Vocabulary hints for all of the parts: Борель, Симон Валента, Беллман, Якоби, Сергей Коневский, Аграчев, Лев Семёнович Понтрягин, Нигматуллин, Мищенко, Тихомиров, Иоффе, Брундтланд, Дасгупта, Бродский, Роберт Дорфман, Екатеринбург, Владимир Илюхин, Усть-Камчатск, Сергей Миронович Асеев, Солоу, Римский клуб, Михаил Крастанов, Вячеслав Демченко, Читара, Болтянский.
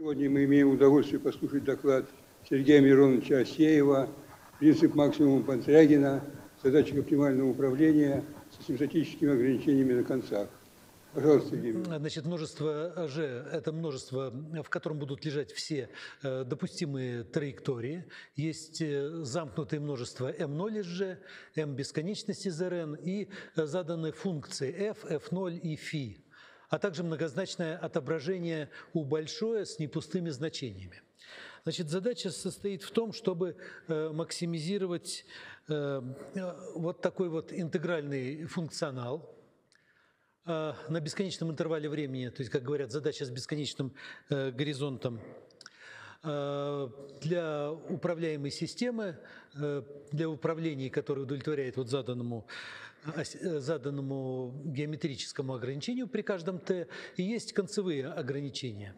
Сегодня мы имеем удовольствие послушать доклад Сергея Мироновича Асеева «Принцип максимума Понтрягина. Задачи оптимального управления с систематическими ограничениями на концах». Пожалуйста, Сергей. Значит, множество Ж – это множество, в котором будут лежать все допустимые траектории. Есть замкнутые множества М0 из G, М бесконечности из Rn и заданные функции F, F0 и φ, а также многозначное отображение U большое с непустыми значениями. Значит, задача состоит в том, чтобы максимизировать вот такой вот интегральный функционал на бесконечном интервале времени, то есть, как говорят, задача с бесконечным горизонтом для управляемой системы, для управления, которое удовлетворяет вот заданному геометрическому ограничению при каждом t, и есть концевые ограничения.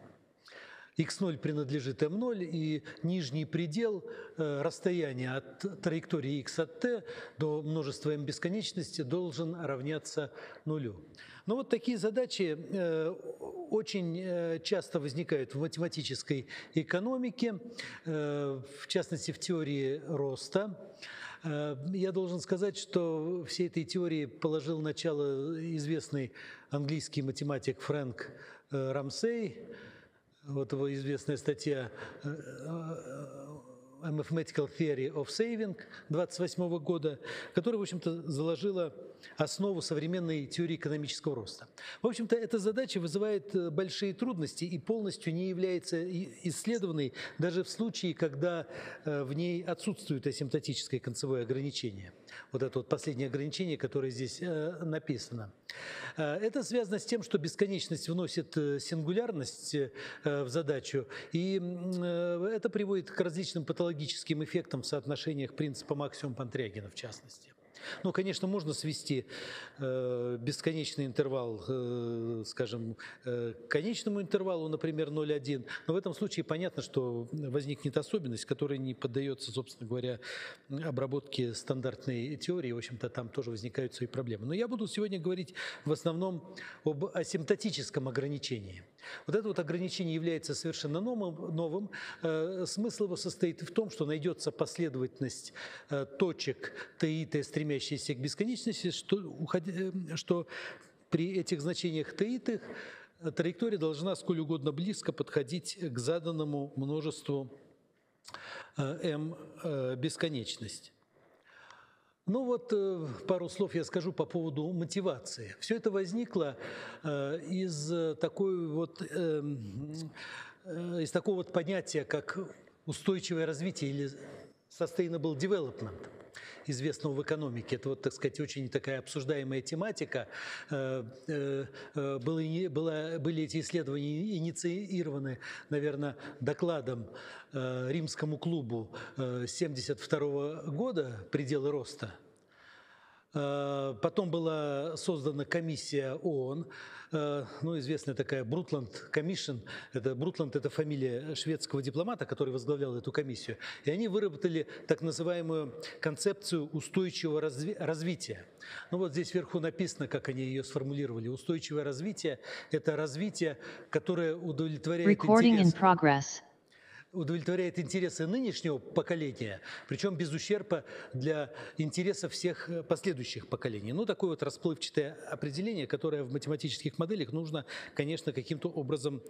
X0 принадлежит M0, и нижний предел расстояния от траектории X от T до множества M бесконечности должен равняться нулю. Но вот такие задачи очень часто возникают в математической экономике, в частности в теории роста. Я должен сказать, что всей этой теории положил начало известный английский математик Фрэнк Рамсей. Вот его известная статья «A Mathematical Theory of Saving» 1928 года, которая, в общем-то, заложила основу современной теории экономического роста. В общем-то, эта задача вызывает большие трудности и полностью не является исследованной даже в случае, когда в ней отсутствует асимптотическое концевое ограничение. Вот это вот последнее ограничение, которое здесь написано. Это связано с тем, что бесконечность вносит сингулярность в задачу, и это приводит к различным патологическим эффектам в соотношениях принципа максимума Понтрягина в частности. Ну, конечно, можно свести бесконечный интервал, скажем, к конечному интервалу, например, 0,1, но в этом случае понятно, что возникнет особенность, которая не поддается, собственно говоря, обработке стандартной теории, в общем-то, там тоже возникают свои проблемы. Но я буду сегодня говорить в основном об асимптотическом ограничении. Вот это вот ограничение является совершенно новым. Смысл его состоит в том, что найдется последовательность точек t и t, стремящиеся к бесконечности, что при этих значениях t и t траектория должна сколь угодно близко подходить к заданному множеству m бесконечности. Ну вот пару слов я скажу по поводу мотивации. Все это возникло из такого вот понятия, как устойчивое развитие или sustainable development, известного в экономике. Это вот, так сказать, очень такая обсуждаемая тематика. Были эти исследования инициированы, наверное, докладом Римскому клубу 1972 года «Пределы роста». Потом была создана комиссия ООН, ну, известная такая Брундтланд Commission. Брундтланд – это фамилия шведского дипломата, который возглавлял эту комиссию. И они выработали так называемую концепцию устойчивого развития. Ну вот здесь вверху написано, как они ее сформулировали. Устойчивое развитие – это развитие, которое удовлетворяет интересы нынешнего поколения, причем без ущерба для интересов всех последующих поколений. Ну, такое вот расплывчатое определение, которое в математических моделях нужно, конечно, каким-то образом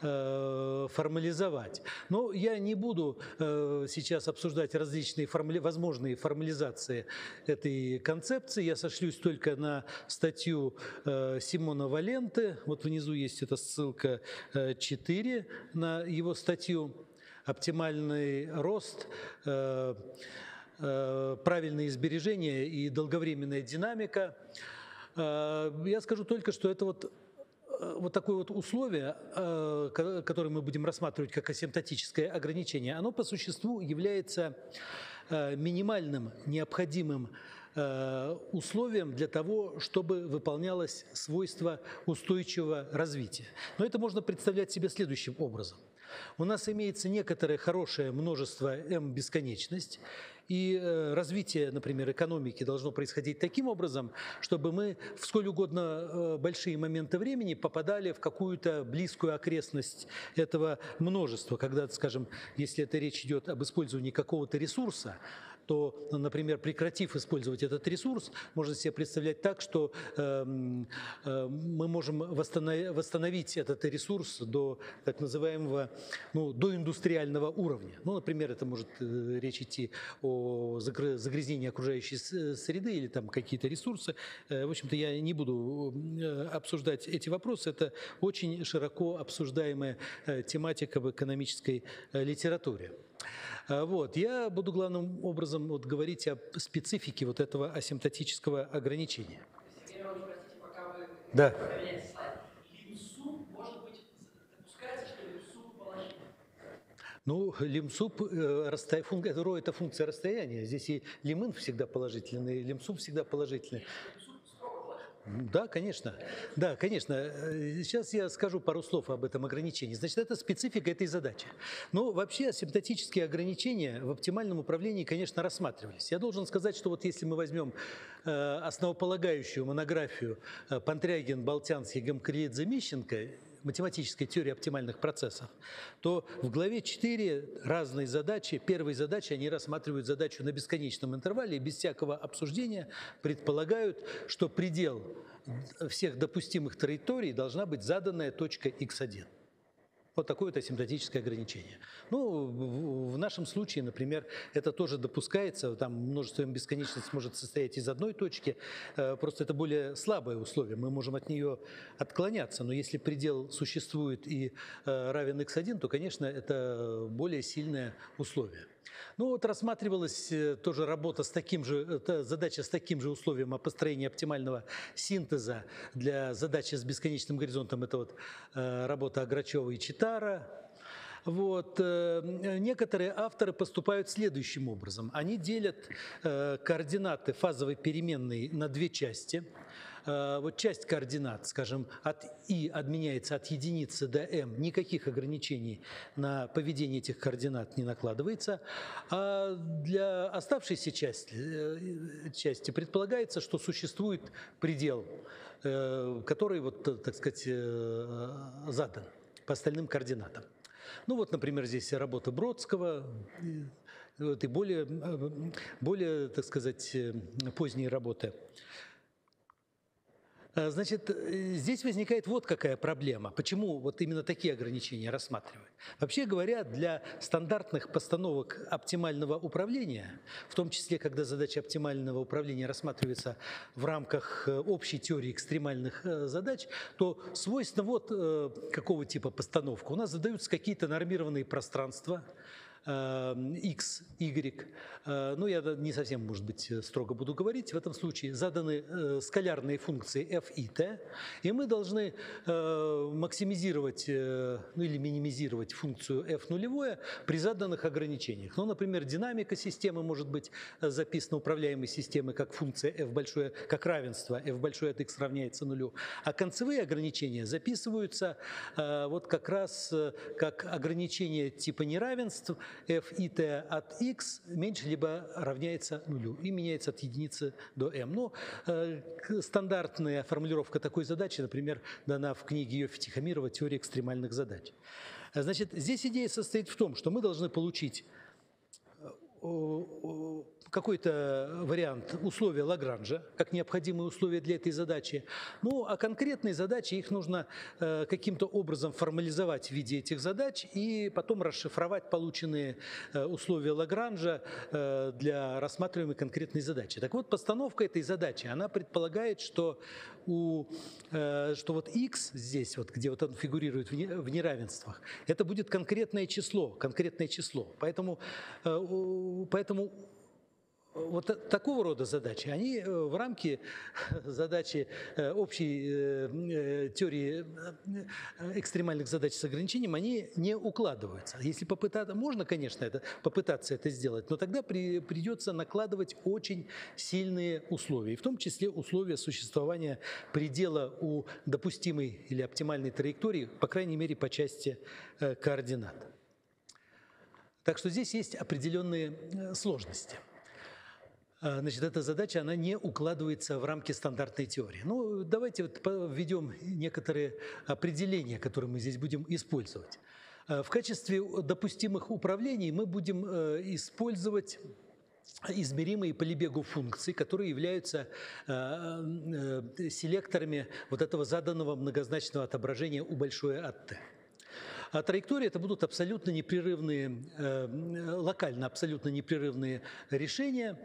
формализовать. Но я не буду сейчас обсуждать различные возможные формализации этой концепции. Я сошлюсь только на статью Симона Валенты. Вот внизу есть эта ссылка 4 на его статью. Оптимальный рост, правильные сбережения и долговременная динамика. Я скажу только, что это вот такое вот условие, которое мы будем рассматривать как асимптотическое ограничение, оно по существу является минимальным необходимым условием для того, чтобы выполнялось свойство устойчивого развития. Но это можно представлять себе следующим образом. У нас имеется некоторое хорошее множество m-бесконечность, и развитие, например, экономики должно происходить таким образом, чтобы мы в сколь угодно большие моменты времени попадали в какую-то близкую окрестность этого множества. Когда, скажем, если это речь идет об использовании какого-то ресурса, то, например, прекратив использовать этот ресурс, можно себе представлять так, что мы можем восстановить этот ресурс до так называемого доиндустриального уровня. Ну, например, это может речь идти о загрязнении окружающей среды или там какие-то ресурсы. В общем-то, я не буду обсуждать эти вопросы. Это очень широко обсуждаемая тематика в экономической литературе. Вот. Я буду главным образом говорить о специфике вот этого асимптотического ограничения. Сергей Миронович, простите, пока вы поменяете слайд. Лимсуп, может быть, допускается, что лимсуп положительный? Ну, лимсуп, ро – это функция расстояния. Здесь и лимин всегда положительный, и лимсуп всегда положительный. Да, конечно. Да, конечно. Сейчас я скажу пару слов об этом ограничении. Значит, это специфика этой задачи. Но вообще асимптотические ограничения в оптимальном управлении, конечно, рассматривались. Я должен сказать, что вот если мы возьмем основополагающую монографию Понтрягин, Болтянский, Гамкрелидзе, Мищенко «Математическая теория оптимальных процессов», то в главе 4 разные задачи, первые задачи, они рассматривают задачу на бесконечном интервале и без всякого обсуждения предполагают, что предел всех допустимых траекторий должна быть заданная точка x1. Вот такое вот асимптотическое ограничение. Ну, в нашем случае, например, это тоже допускается, там множество бесконечность может состоять из одной точки, просто это более слабое условие, мы можем от нее отклоняться, но если предел существует и равен x1, то, конечно, это более сильное условие. Ну вот рассматривалась тоже работа с таким же, задача с таким же условием о построении оптимального синтеза для задачи с бесконечным горизонтом. Это вот работа Аграчева и Читара. Вот. Некоторые авторы поступают следующим образом. Они делят координаты фазовой переменной на две части. Вот часть координат, скажем, от i отменяется от единицы до m, никаких ограничений на поведение этих координат не накладывается. А для оставшейся части предполагается, что существует предел, который, вот, так сказать, задан по остальным координатам. Ну вот, например, здесь работа Бродского, вот, и более, так сказать, поздние работы. Значит, здесь возникает вот какая проблема. Почему вот именно такие ограничения рассматривают? Вообще говоря, для стандартных постановок оптимального управления, в том числе, когда задача оптимального управления рассматривается в рамках общей теории экстремальных задач, то свойственно вот какого типа постановка. У нас задаются какие-то нормированные пространства, X, Y, ну я не совсем, может быть, строго буду говорить, в этом случае заданы скалярные функции f и t, и мы должны максимизировать, ну или минимизировать функцию f нулевое при заданных ограничениях. Ну, например, динамика системы может быть записана управляемой системой как функция f большое, как равенство f большое от x равняется нулю, а концевые ограничения записываются вот как раз как ограничения типа неравенств, f и t от x меньше либо равняется нулю и меняется от единицы до m. Но стандартная формулировка такой задачи, например, дана в книге Иоффе Тихомирова «Теория экстремальных задач». Значит, здесь идея состоит в том, что мы должны получить какой-то вариант условия Лагранжа, как необходимые условия для этой задачи. Ну, а конкретные задачи, их нужно каким-то образом формализовать в виде этих задач и потом расшифровать полученные условия Лагранжа для рассматриваемой конкретной задачи. Так вот, постановка этой задачи, она предполагает, что, что вот x здесь, вот, где вот он фигурирует в неравенствах, это будет конкретное число, конкретное число. Поэтому Вот такого рода задачи, они в рамки задачи общей теории экстремальных задач с ограничением, они не укладываются. Если попытаться, можно, конечно, попытаться это сделать, но тогда придется накладывать очень сильные условия, в том числе условия существования предела у допустимой или оптимальной траектории, по крайней мере, по части координат. Так что здесь есть определенные сложности. Значит, эта задача, она не укладывается в рамки стандартной теории. Ну, давайте вот введем некоторые определения, которые мы здесь будем использовать. В качестве допустимых управлений мы будем использовать измеримые по Лебегу функции, которые являются селекторами вот этого заданного многозначного отображения у большое от t. А траектории это будут абсолютно непрерывные, локально абсолютно непрерывные решения.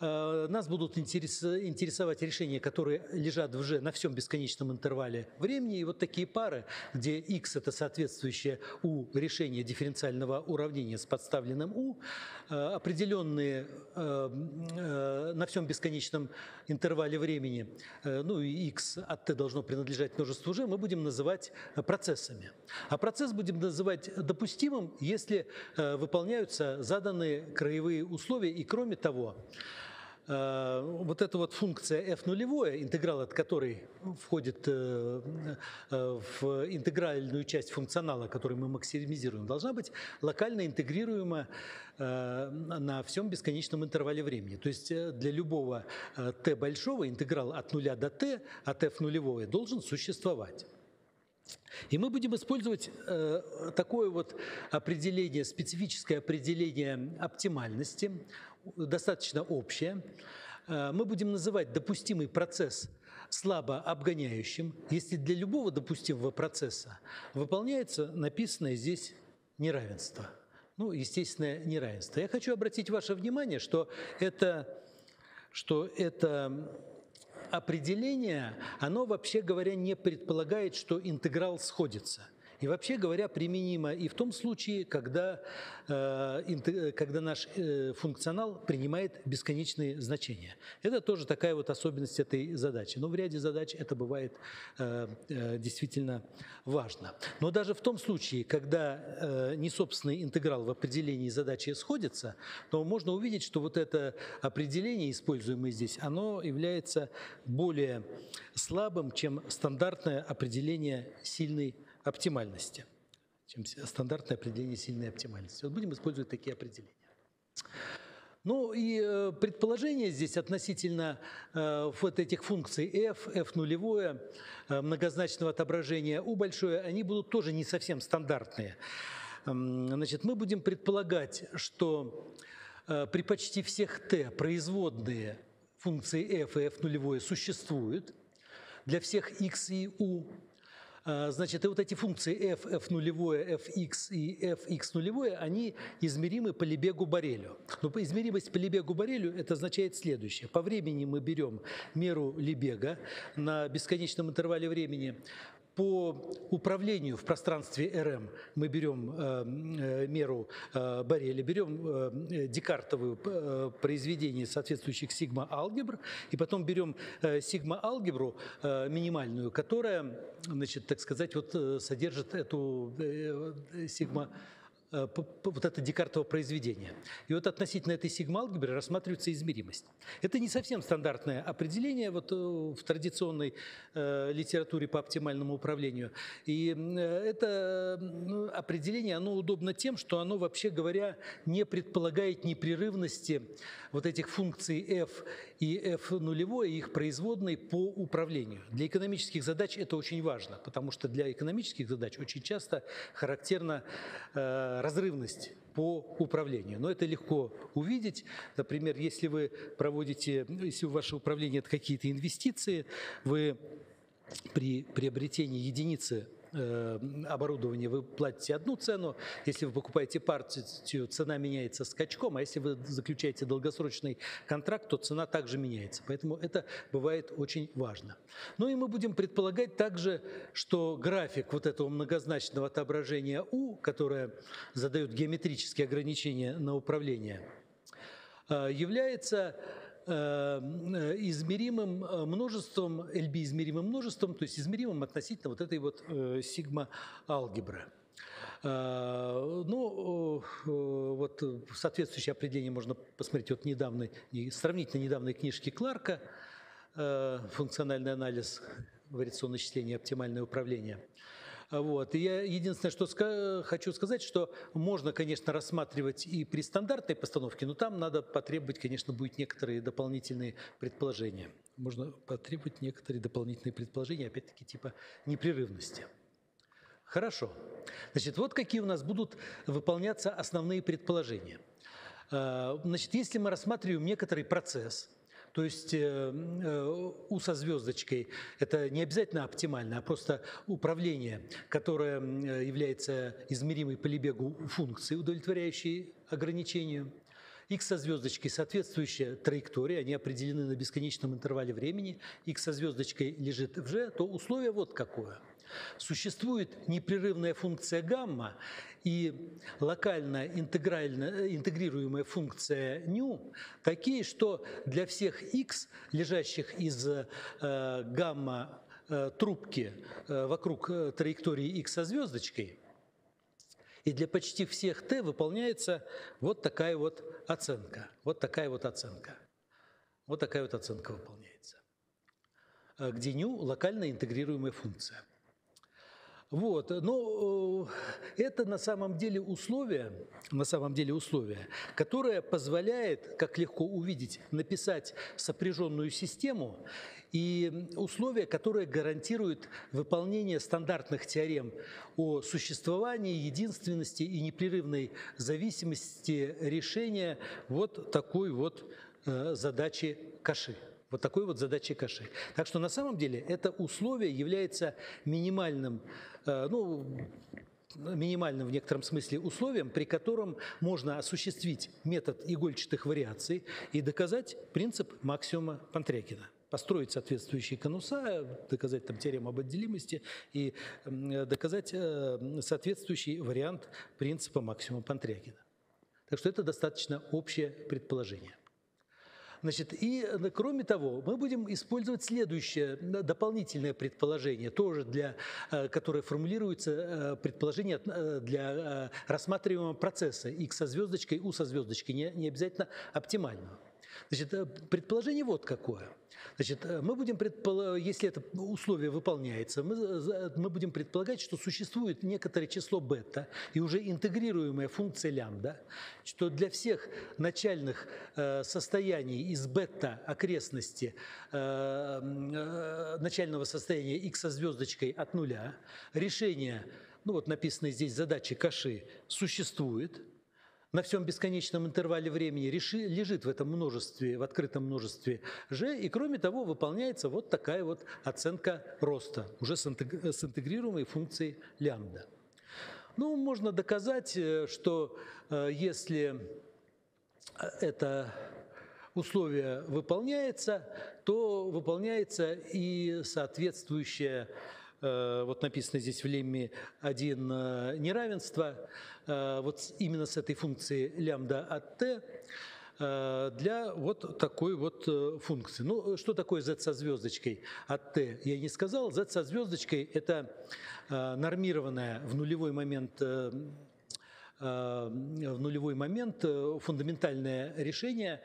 Нас будут интересовать решения, которые лежат уже на всем бесконечном интервале времени. И вот такие пары, где x – это соответствующее u решение дифференциального уравнения с подставленным u, определенные на всем бесконечном интервале времени, ну и x от t должно принадлежать множеству g, мы будем называть процессами. А процесс будем называть допустимым, если выполняются заданные краевые условия. И кроме того, вот эта вот функция f нулевое, интеграл от которой входит в интегральную часть функционала, который мы максимизируем, должна быть локально интегрируема на всем бесконечном интервале времени. То есть для любого t большого интеграл от 0 до t от f нулевое должен существовать. И мы будем использовать такое вот определение, специфическое определение оптимальности, достаточно общее. Мы будем называть допустимый процесс слабо обгоняющим, если для любого допустимого процесса выполняется написанное здесь неравенство. Ну, естественное неравенство. Я хочу обратить ваше внимание, что это определение, оно, вообще говоря, не предполагает, что интеграл сходится. И вообще говоря, применимо и в том случае, когда наш функционал принимает бесконечные значения. Это тоже такая вот особенность этой задачи. Но в ряде задач это бывает действительно важно. Но даже в том случае, когда несобственный интеграл в определении задачи сходится, то можно увидеть, что вот это определение, используемое здесь, оно является более слабым, чем стандартное определение сильной оптимальности, чем стандартное определение сильной оптимальности. Вот будем использовать такие определения. Ну и предположение здесь относительно вот этих функций f нулевое, многозначного отображения u большое, они будут тоже не совсем стандартные. Значит, мы будем предполагать, что при почти всех t производные функции f и f нулевое существуют для всех x и u. Значит, и вот эти функции f, f нулевое, fx и fx нулевое, они измеримы по Лебегу-Борелю. Но измеримость по Лебегу-Борелю это означает следующее. По времени мы берем меру Лебега на бесконечном интервале времени. По управлению в пространстве РМ мы берем меру Бореля, берем декартовое произведение соответствующих сигма-алгебр, и потом берем сигма-алгебру минимальную, которая, значит, так сказать, вот, содержит эту вот это декартово произведение. И вот относительно этой сигма-алгебры рассматривается измеримость. Это не совсем стандартное определение вот в традиционной литературе по оптимальному управлению. И это определение, оно удобно тем, что оно, вообще говоря, не предполагает непрерывности вот этих функций f и f нулевое, и их производной по управлению. Для экономических задач это очень важно, потому что для экономических задач очень часто характерно разрывность по управлению. Но это легко увидеть. Например, если вы проводите, если у вашего управления это какие-то инвестиции, вы при приобретении единицы оборудования вы платите одну цену, если вы покупаете партию, цена меняется скачком, а если вы заключаете долгосрочный контракт, то цена также меняется. Поэтому это бывает очень важно. Ну и мы будем предполагать также, что график вот этого многозначного отображения U, которое задает геометрические ограничения на управление, является измеримым множеством, LB измеримым множеством, то есть измеримым относительно вот этой вот сигма-алгебры. Ну, вот соответствующее определение можно посмотреть от недавней, сравнительно недавней книжки Кларка «Функциональный анализ вариационного исчисления и оптимальное управление». Вот. И я единственное, что хочу сказать, что можно, конечно, рассматривать и при стандартной постановке, но там надо потребовать, конечно, будет некоторые дополнительные предположения. Можно потребовать некоторые дополнительные предположения, опять-таки, типа непрерывности. Хорошо. Значит, вот какие у нас будут выполняться основные предположения. Значит, если мы рассматриваем некоторый процесс, то есть У со звездочкой – это не обязательно оптимально, а просто управление, которое является измеримой по Лебегу функцией, удовлетворяющей ограничению. Х со звездочкой – соответствующая траектории, они определены на бесконечном интервале времени. Х со звездочкой лежит в G, то условие вот какое. Существует непрерывная функция гамма и локально интегрируемая функция ню, такие, что для всех x, лежащих из гамма трубки вокруг траектории x со звездочкой, и для почти всех t выполняется вот такая вот оценка. Вот такая вот оценка. Вот такая вот оценка выполняется, где ню локально интегрируемая функция. Вот, но это на самом деле условие, которое позволяет, как легко увидеть, написать сопряженную систему и условие, которое гарантирует выполнение стандартных теорем о существовании, единственности и непрерывной зависимости решения вот такой вот задачи Каши. Вот такой вот задачей Каши. Так что на самом деле это условие является минимальным, минимальным в некотором смысле условием, при котором можно осуществить метод игольчатых вариаций и доказать принцип максимума Понтрягина. Построить соответствующие конуса, доказать там теорему об отделимости и доказать соответствующий вариант принципа максимума Понтрягина. Так что это достаточно общее предположение. Значит, и кроме того, мы будем использовать следующее дополнительное предположение, тоже которое формулируется предположение для рассматриваемого процесса X со звездочкой, U со звездочкой, не обязательно оптимального. Значит, предположение вот какое. Значит, мы будем предполагать, если это условие выполняется, мы будем предполагать, что существует некоторое число бета и уже интегрируемая функция лямбда, что для всех начальных состояний из бета окрестности начального состояния x со звездочкой от нуля решение, ну вот написанной здесь задачи Каши, существует. На всем бесконечном интервале времени лежит в этом множестве, в открытом множестве G, и кроме того выполняется вот такая вот оценка роста, уже с интегрируемой функцией лямбда. Ну, можно доказать, что если это условие выполняется, то выполняется и соответствующее, вот написано здесь в лемме 1 неравенство, вот именно с этой функции лямбда от t для вот такой вот функции. Ну, что такое z со звездочкой от t, я не сказал. Z со звездочкой – это нормированная в нулевой момент фундаментальное решение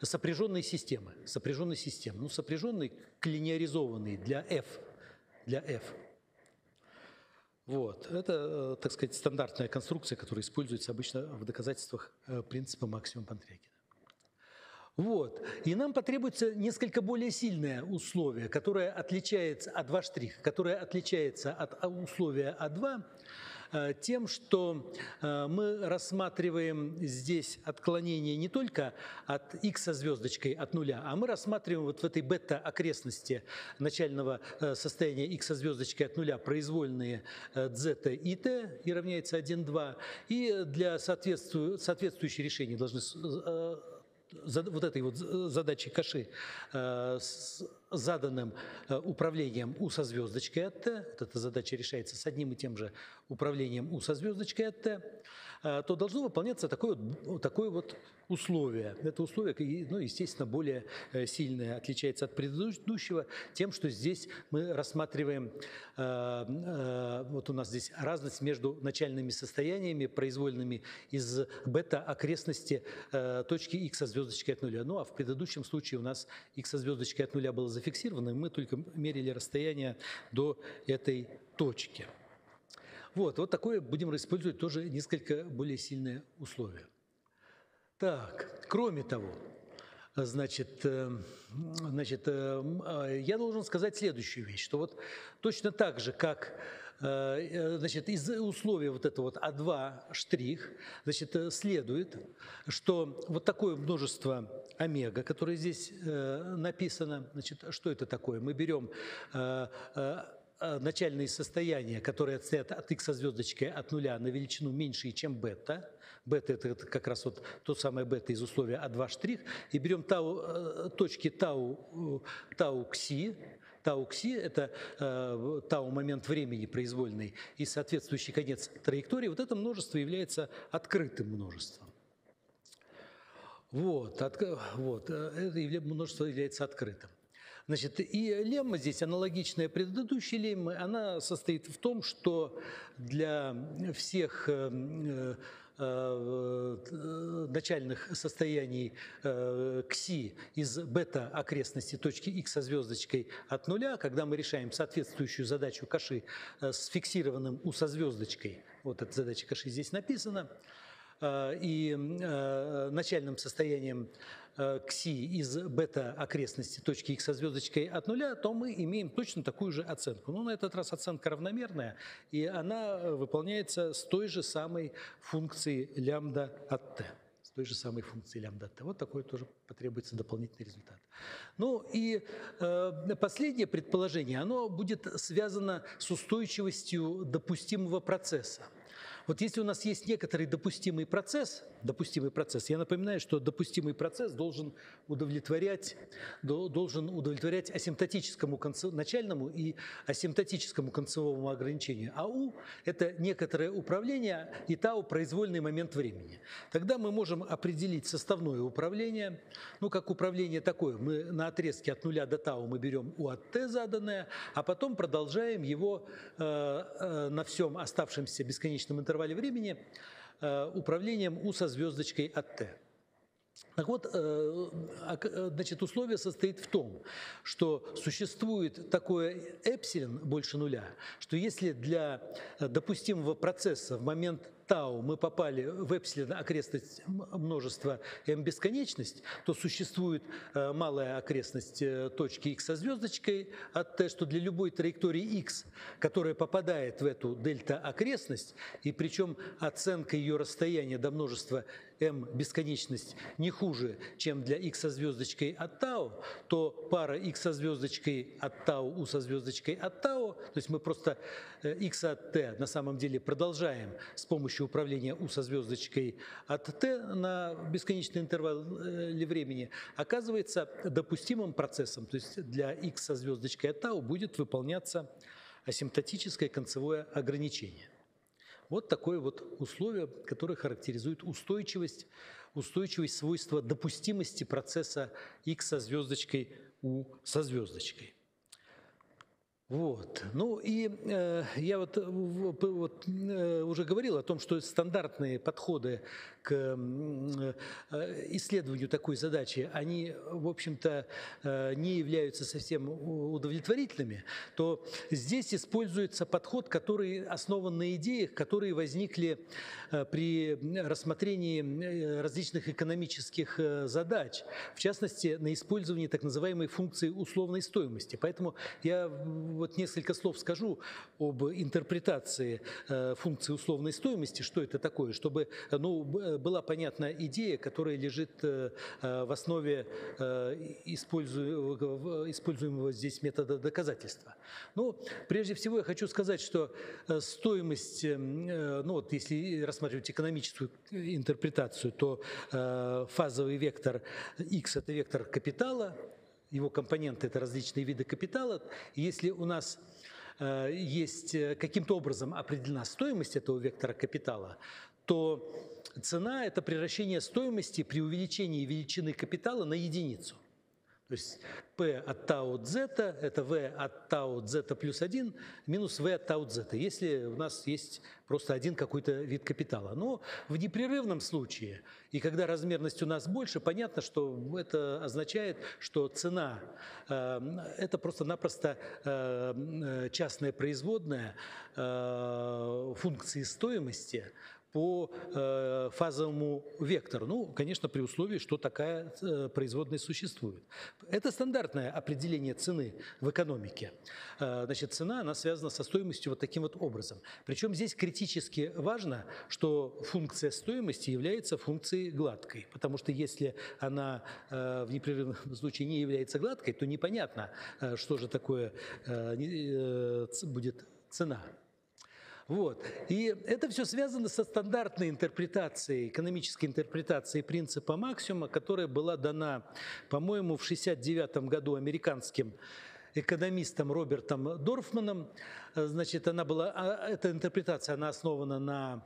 сопряженной системы, ну, сопряженной к линеаризованной для F. Вот. Это, так сказать, стандартная конструкция, которая используется обычно в доказательствах принципа максимума Понтрягина. Вот. И нам потребуется несколько более сильное условие, которое отличается от А2', которое отличается от условия А2, тем, что мы рассматриваем здесь отклонение не только от x со звездочкой от нуля, а мы рассматриваем вот в этой бета-окрестности начального состояния x со звездочкой от нуля произвольные z и t, и равняется 1, 2, и для соответствующих решений должны вот этой вот задачи Каши заданным управлением У со звездочкой от Т, эта задача решается с одним и тем же управлением У со звездочкой от Т, то должно выполняться такое вот условие. Это условие, ну, естественно, более сильное, отличается от предыдущего тем, что здесь мы рассматриваем, вот у нас здесь разность между начальными состояниями, произвольными из бета-окрестности точки Х со звездочкой от нуля. Ну а в предыдущем случае у нас Х со звездочкой от нуля было зафиксировано, и мы только мерили расстояние до этой точки. Вот такое будем использовать, тоже несколько более сильное условие. Так, кроме того, значит, я должен сказать следующую вещь, что вот точно так же, как, значит, из условия вот этого вот А2 штрих, значит, следует, что вот такое множество омега, которое здесь написано, значит, что это такое? Мы берем начальные состояния, которые отстоят от Х со звездочкой от нуля на величину меньше, чем бета. Бета – это как раз вот то самое бета из условия А2 штрих. И берем тау, точки тау кси. Тау кси – это тау момент времени произвольный и соответствующий конец траектории. Вот это множество является открытым множеством. Это множество является открытым. Значит, и лемма здесь, аналогичная предыдущей лемме, она состоит в том, что для всех начальных состояний кси из бета-окрестности точки Х со звездочкой от нуля, когда мы решаем соответствующую задачу Каши с фиксированным У со звездочкой, вот эта задача Каши здесь написана, и начальным состоянием кси из бета-окрестности точки Х со звездочкой от нуля, то мы имеем точно такую же оценку. Но на этот раз оценка равномерная, и она выполняется с той же самой функцией лямбда от Т. Той же самой функции лямбда от Т. Вот такой тоже потребуется дополнительный результат. Ну и последнее предположение, оно будет связано с устойчивостью допустимого процесса. Вот если у нас есть некоторый допустимый процесс, я напоминаю, что допустимый процесс должен удовлетворять асимптотическому начальному и асимптотическому концевому ограничению. АУ – это некоторое управление, и тау – произвольный момент времени. Тогда мы можем определить составное управление, ну как управление такое, мы на отрезке от нуля до тау мы берем У от Т заданное, а потом продолжаем его на всем оставшемся бесконечном интервале времени управлением У со звездочкой от Т. Так вот, значит, условие состоит в том, что существует такое эпсилон больше нуля, что если для допустимого процесса в момент тау мы попали в эпсилон окрестность множества m бесконечность, то существует малая окрестность точки Х со звездочкой от Т, что для любой траектории Х, которая попадает в эту дельта окрестность, и причем оценка ее расстояния до множества m бесконечность не хуже, чем для Х со звездочкой от тау, то пара Х со звездочкой от тау, У со звездочкой от тау, то есть мы просто Х от Т на самом деле продолжаем с помощью управления У со звездочкой от Т на бесконечный интервал времени, оказывается допустимым процессом, то есть для Х со звездочкой от тау будет выполняться асимптотическое концевое ограничение. Вот такое вот условие, которое характеризует устойчивость свойства допустимости процесса Х со звездочкой, У со звездочкой. Ну и я уже говорил о том, что стандартные подходы к исследованию такой задачи, они, в общем-то, не являются совсем удовлетворительными, то здесь используется подход, который основан на идеях, которые возникли при рассмотрении различных экономических задач, в частности, на использовании так называемой функции условной стоимости. Поэтому я несколько слов скажу об интерпретации функции условной стоимости, что это такое, чтобы была понятна идея, которая лежит в основе используемого здесь метода доказательства. Ну, прежде всего я хочу сказать, что стоимость, если рассматривать экономическую интерпретацию, то фазовый вектор X – это вектор капитала, его компоненты – это различные виды капитала. Если у нас есть каким-то образом определена стоимость этого вектора капитала, то цена – это превращение стоимости при увеличении величины капитала на единицу. То есть P от tau zeta – это V от tau zeta плюс 1 минус V от tau zeta, если у нас есть просто один какой-то вид капитала. Но в непрерывном случае, и когда размерность у нас больше, понятно, что это означает, что цена – это просто-напросто частная производная функции стоимости по фазовому вектору. Ну, конечно, при условии, что такая производная существует. Это стандартное определение цены в экономике. Значит, цена, она связана со стоимостью вот таким вот образом. Причем здесь критически важно, что функция стоимости является функцией гладкой, потому что если она в непрерывном случае не является гладкой, то непонятно, что же такое будет цена. Вот. И это все связано со стандартной интерпретацией, экономической интерпретацией принципа максимума, которая была дана, по-моему, в 1969 году американским экономистом Робертом Дорфманом. Значит, эта интерпретация, она основана на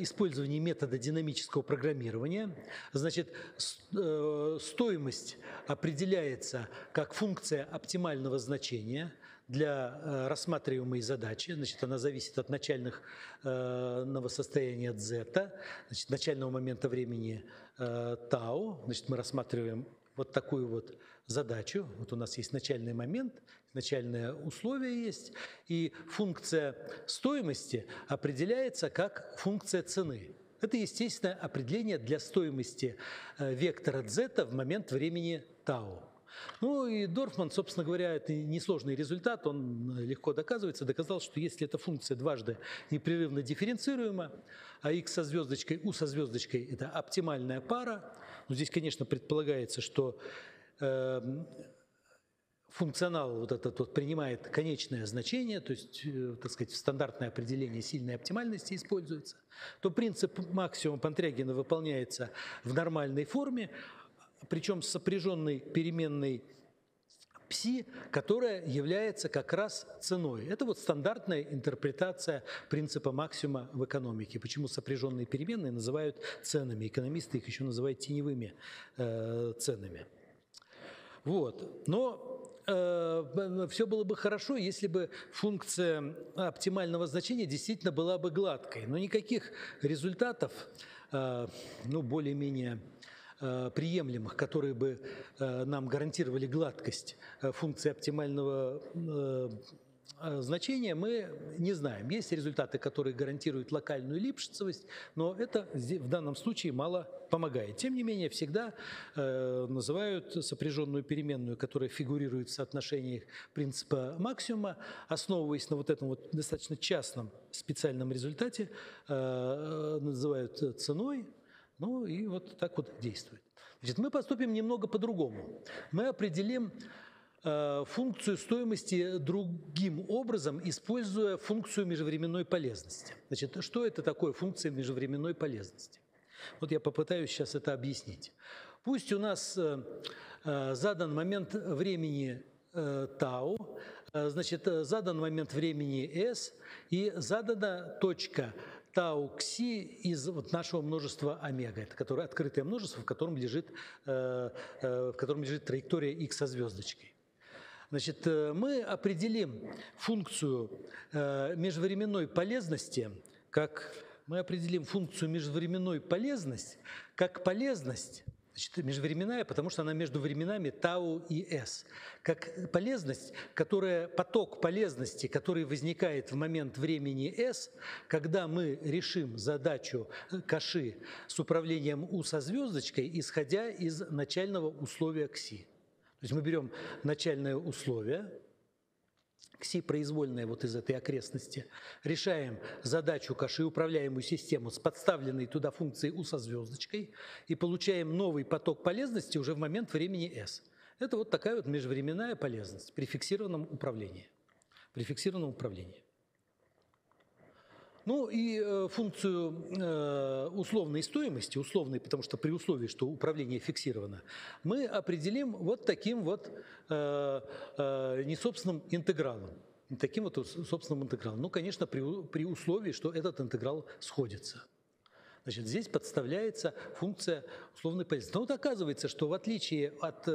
использовании метода динамического программирования. Значит, стоимость определяется как функция оптимального значения для рассматриваемой задачи. Значит, она зависит от начального состояния зета, значит, начального момента времени тау. Значит, мы рассматриваем вот такую вот задачу. Вот у нас есть начальный момент, начальное условие есть, и функция стоимости определяется как функция цены. Это естественное определение для стоимости вектора зета в момент времени тау. Ну и Дорфман, собственно говоря, это несложный результат, он легко доказывается, доказал, что если эта функция дважды непрерывно дифференцируема, а x со звездочкой, u со звездочкой – это оптимальная пара, но здесь, конечно, предполагается, что функционал вот этот вот принимает конечное значение, то есть, так сказать, стандартное определение сильной оптимальности используется, то принцип максимума Понтрягина выполняется в нормальной форме, причем сопряженной переменной пси, которая является как раз ценой. Это вот стандартная интерпретация принципа максимума в экономике. Почему сопряженные переменные называют ценами? Экономисты их еще называют теневыми ценами. Вот. Но все было бы хорошо, если бы функция оптимального значения действительно была бы гладкой. Но никаких результатов, ну, более-менее приемлемых, которые бы нам гарантировали гладкость функции оптимального значения, мы не знаем. Есть результаты, которые гарантируют локальную липшицевость, но это в данном случае мало помогает. Тем не менее, всегда называют сопряженную переменную, которая фигурирует в соотношениях принципа максимума, основываясь на вот этом вот достаточно частном специальном результате, называют ценой. Ну и вот так вот действует. Значит, мы поступим немного по-другому. Мы определим функцию стоимости другим образом, используя функцию межвременной полезности. Значит, что это такое функция межвременной полезности? Вот я попытаюсь сейчас это объяснить. Пусть у нас задан момент времени тау, значит, задан момент времени s и задана точка тау кси из вот нашего множества омега, это которое открытое множество, в котором лежит траектория x со звездочкой. Значит, мы определим функцию межвременной полезности как полезность, значит, межвременная, потому что она между временами тау и s, как полезность, поток полезности, который возникает в момент времени s, когда мы решим задачу каши с управлением u со звездочкой, исходя из начального условия кси. То есть мы берем начальное условие, кси произвольное вот из этой окрестности, решаем задачу каши, управляемую систему с подставленной туда функцией u со звездочкой и получаем новый поток полезности уже в момент времени s. Это вот такая вот межвременная полезность при фиксированном управлении. Ну и функцию условной стоимости, условной, потому что при условии, что управление фиксировано, мы определим вот таким вот несобственным интегралом. Таким вот собственным интегралом. Ну, конечно, при условии, что этот интеграл сходится. Значит, здесь подставляется функция условной полезности. Но вот оказывается, что в отличие от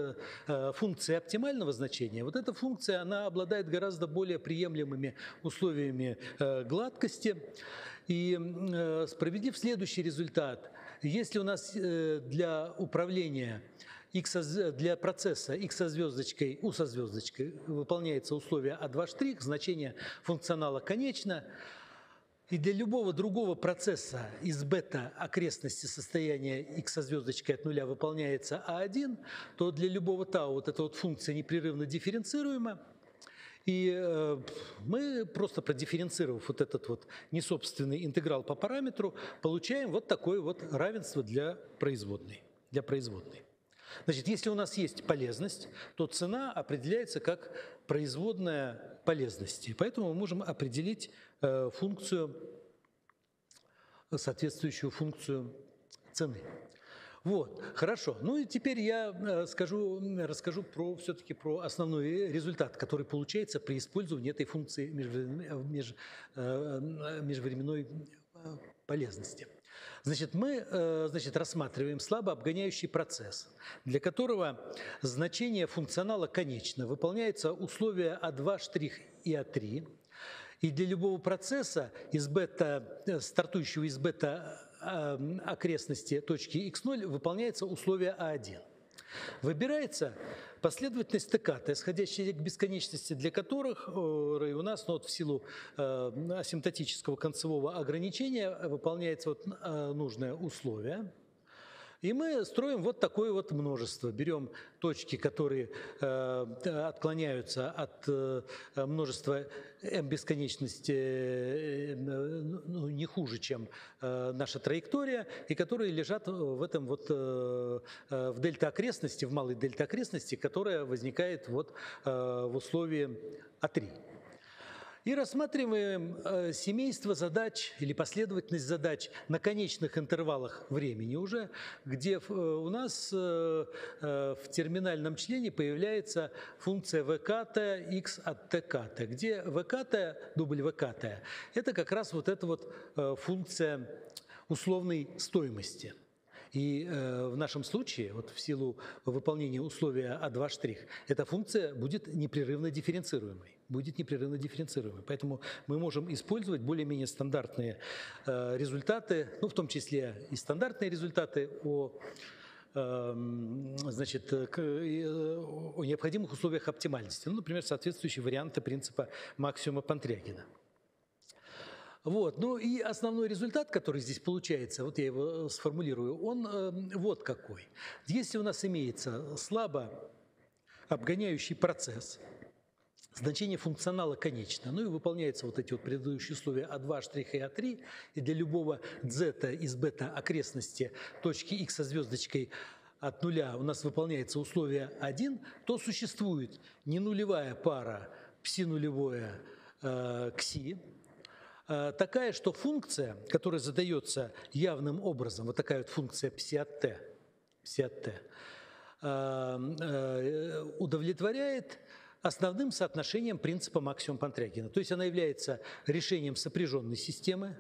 функции оптимального значения, вот эта функция, она обладает гораздо более приемлемыми условиями гладкости. И справедлив следующий результат. Если у нас для управления для процесса x со звездочкой, u со звездочкой выполняется условие А2', значение функционала конечно, и для любого другого процесса из бета окрестности состояния x со звездочкой от нуля выполняется А1, то для любого тау вот эта вот функция непрерывно дифференцируема. И мы, просто продифференцировав вот этот вот несобственный интеграл по параметру, получаем вот такое вот равенство для производной. Значит, если у нас есть полезность, то цена определяется как производная полезности. Поэтому мы можем определить соответствующую функцию цены. Вот, хорошо. Ну и теперь я расскажу все-таки про основной результат, который получается при использовании этой функции межвременной полезности. Значит, мы рассматриваем слабо обгоняющий процесс, для которого значение функционала конечно, выполняется условие А2' и А3, и для любого процесса, стартующего из бета окрестности точки x0, выполняется условие А1. Выбирается последовательность стекката, исходящая к бесконечности, для которых у нас в силу асимптотического концевого ограничения выполняется нужное условие. И мы строим вот такое вот множество. Берем точки, которые отклоняются от множества m бесконечности не хуже, чем наша траектория, и которые лежат в дельта-окрестности, в малой дельта-окрестности, которая возникает в условии А3. И рассматриваем семейство задач или последовательность задач на конечных интервалах времени уже, где у нас в терминальном члене появляется функция vkt x от tkт, где vkt, wkt, это как раз функция условной стоимости. И в нашем случае, в силу выполнения условия А2', эта функция будет непрерывно дифференцируемой. Поэтому мы можем использовать более-менее стандартные результаты, в том числе и стандартные результаты о необходимых условиях оптимальности. Например, соответствующие варианты принципа максимума Понтрягина. Ну и основной результат, который здесь получается, я его сформулирую, он какой. Если у нас имеется слабо обгоняющий процесс, значение функционала конечно, и выполняются предыдущие условия А2' и А3, и для любого z из бета-окрестности точки x со звездочкой от нуля у нас выполняется условие 1, то существует ненулевая пара пси-нулевое кси, такая, что функция, которая задается явным образом, функция пси от t, удовлетворяет основным соотношением принципа максимума Понтрягина. То есть она является решением сопряженной системы.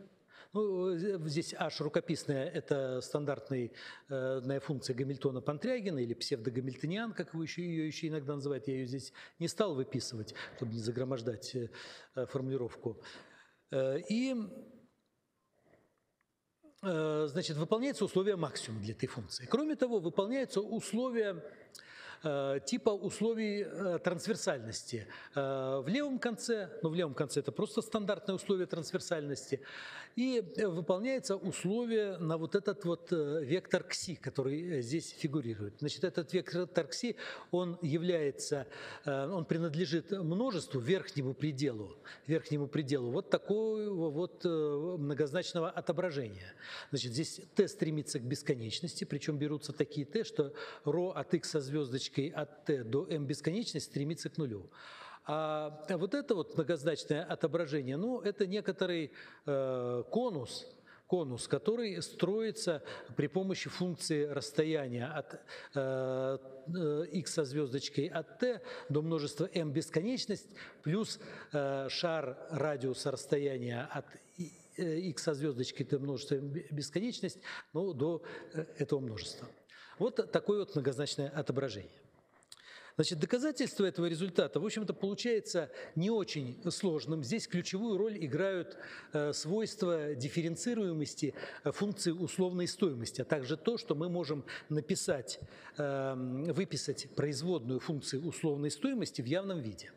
Здесь h рукописная – это стандартная функция Гамильтона-Понтрягина или псевдогамильтониан, как ее еще иногда называют. Я ее здесь не стал выписывать, чтобы не загромождать формулировку. И выполняется условие максимум для этой функции. Кроме того, выполняются условия типа условий трансверсальности. В левом конце это просто стандартное условие трансверсальности. И выполняется условие на вектор кси, который здесь фигурирует. Этот вектор кси, он принадлежит множеству, верхнему пределу такого многозначного отображения. Здесь t стремится к бесконечности, причем берутся такие t, что ρ от x со звездочкой от t до m бесконечности стремится к нулю. А вот это вот многозначное отображение, ну, это некоторый конус, который строится при помощи функции расстояния от x со звездочкой от t до множества m бесконечность плюс шар радиуса расстояния от x со звездочкой до множества m бесконечность, ну, до этого множества. Вот такое вот многозначное отображение. Значит, доказательство этого результата, в общем-то, получается не очень сложным. Здесь ключевую роль играют свойства дифференцируемости функции условной стоимости, а также то, что мы можем выписать производную функции условной стоимости в явном виде.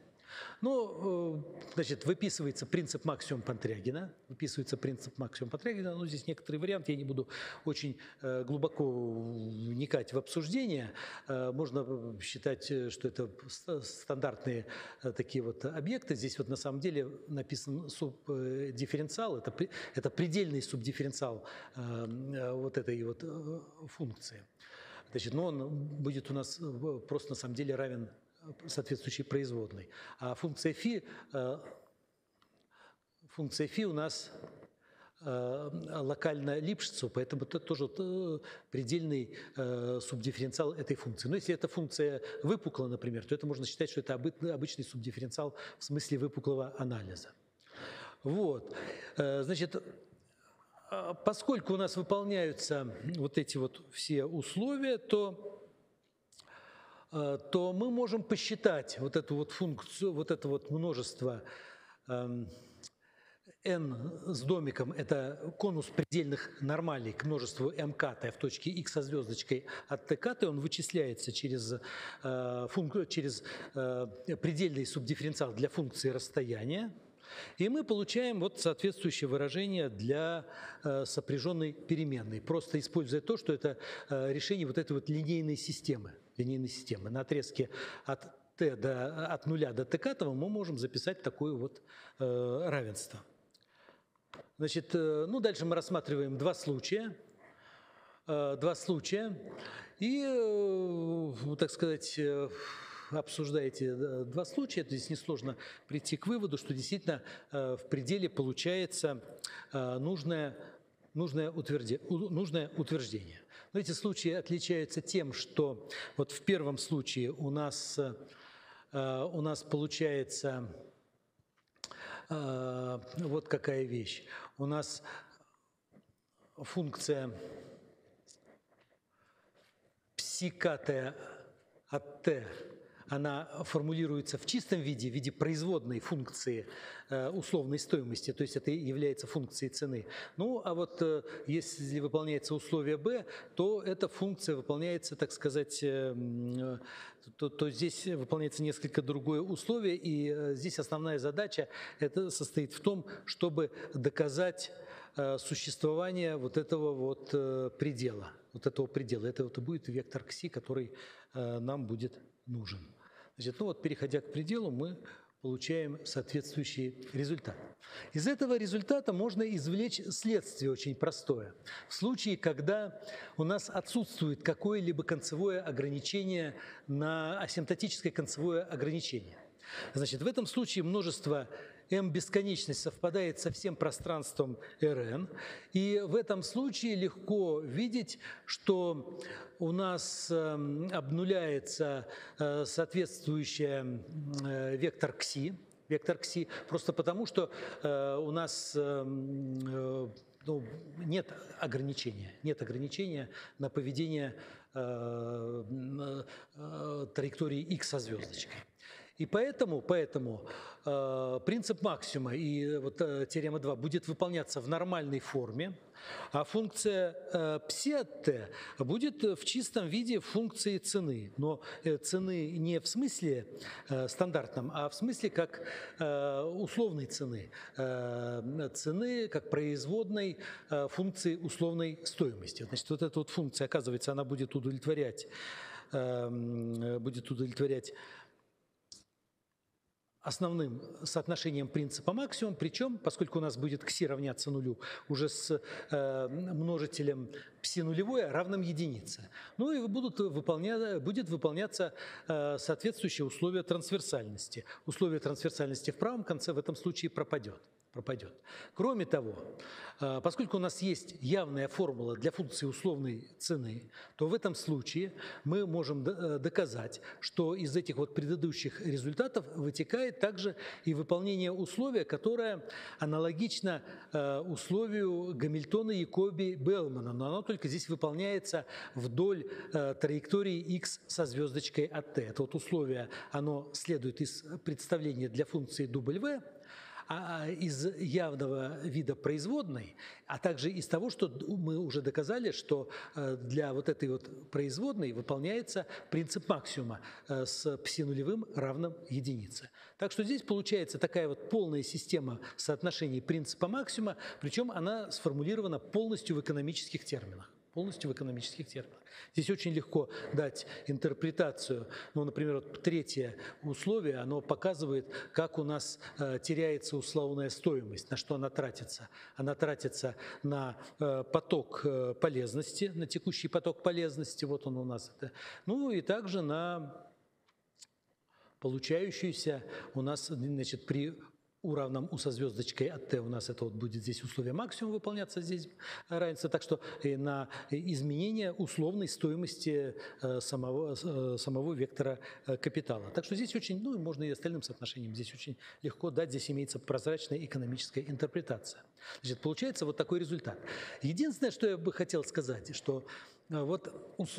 Ну, значит, выписывается принцип максимум Понтрягина. Но здесь некоторый вариант, я не буду очень глубоко вникать в обсуждение. Можно считать, что это стандартные такие вот объекты. Здесь вот на самом деле написан субдифференциал, это предельный субдифференциал вот этой вот функции. Значит, но он будет у нас просто на самом деле равен соответствующей производной. А функция φ у нас локально Липшицу, поэтому это тоже предельный субдифференциал этой функции. Но если эта функция выпукла, например, то это можно считать, что это обычный субдифференциал в смысле выпуклого анализа. Вот. Значит, поскольку у нас выполняются вот эти вот все условия, то мы можем посчитать вот эту вот функцию, вот это вот множество n с домиком, это конус предельных нормалей к множеству мкт в точке x со звездочкой от ткт, он вычисляется через предельный субдифференциал для функции расстояния, и мы получаем вот соответствующее выражение для сопряженной переменной, просто используя то, что это решение вот этой вот линейной системы. На отрезке от 0 до ткт мы можем записать такое вот равенство. Значит, ну дальше мы рассматриваем два случая и, так сказать, обсуждая эти два случая, то здесь несложно прийти к выводу, что действительно в пределе получается нужное утверждение. Но эти случаи отличаются тем, что вот в первом случае у нас получается вот какая вещь. У нас функция псикатая от t, она формулируется в чистом виде, в виде производной функции условной стоимости, то есть это является функцией цены. Ну, а вот если выполняется условие b, то эта функция выполняется, так сказать, то здесь выполняется несколько другое условие, и здесь основная задача состоит в том, чтобы доказать существование вот этого вот предела. Это вот и будет вектор кси, который нам будет нужен. Значит, ну вот, переходя к пределу, мы получаем соответствующий результат. Из этого результата можно извлечь следствие очень простое. В случае, когда у нас отсутствует какое-либо концевое ограничение на асимптотическое концевое ограничение. Значит, в этом случае множество m бесконечность совпадает со всем пространством Rn, и в этом случае легко видеть, что у нас обнуляется соответствующий вектор кси, просто потому, что у нас нет ограничения на поведение траектории x со звездочкой. И поэтому принцип максимума и вот теорема 2 будет выполняться в нормальной форме, а функция пси от t будет в чистом виде функции цены. Но цены не в смысле стандартном, а в смысле как условной цены, как производной функции условной стоимости. Значит, вот эта вот функция, оказывается, она будет удовлетворять основным соотношением принципа максимум, причем, поскольку у нас будет кси равняться нулю, уже с множителем пси нулевое равным единице. Ну и будет выполняться соответствующее условие трансверсальности. Условие трансверсальности в правом конце в этом случае пропадет. Кроме того, поскольку у нас есть явная формула для функции условной цены, то в этом случае мы можем доказать, что из этих вот предыдущих результатов вытекает также и выполнение условия, которое аналогично условию Гамильтона, Якоби, Беллмана, но оно только здесь выполняется вдоль траектории x со звездочкой от t. Это вот условие, оно следует из представления для функции W, а из явного вида производной, а также из того, что мы уже доказали, что для вот этой вот производной выполняется принцип максимума с пси-нулевым равным единице. Так что здесь получается такая вот полная система соотношений принципа максимума, причем она сформулирована полностью в экономических терминах. Здесь очень легко дать интерпретацию. Ну, например, вот третье условие, оно показывает, как у нас теряется условная стоимость, на что она тратится. Она тратится на поток полезности, на текущий поток полезности, вот он у нас. Ну и также на получающуюся у нас, значит, при уравном у со звездочкой от t у нас это вот будет здесь условие максимум выполняться, здесь равенство, так что на изменение условной стоимости самого вектора капитала. Так что здесь очень, ну и можно и остальным соотношением, здесь очень легко дать, здесь имеется прозрачная экономическая интерпретация. Значит, получается вот такой результат. Единственное, что я бы хотел сказать, что вот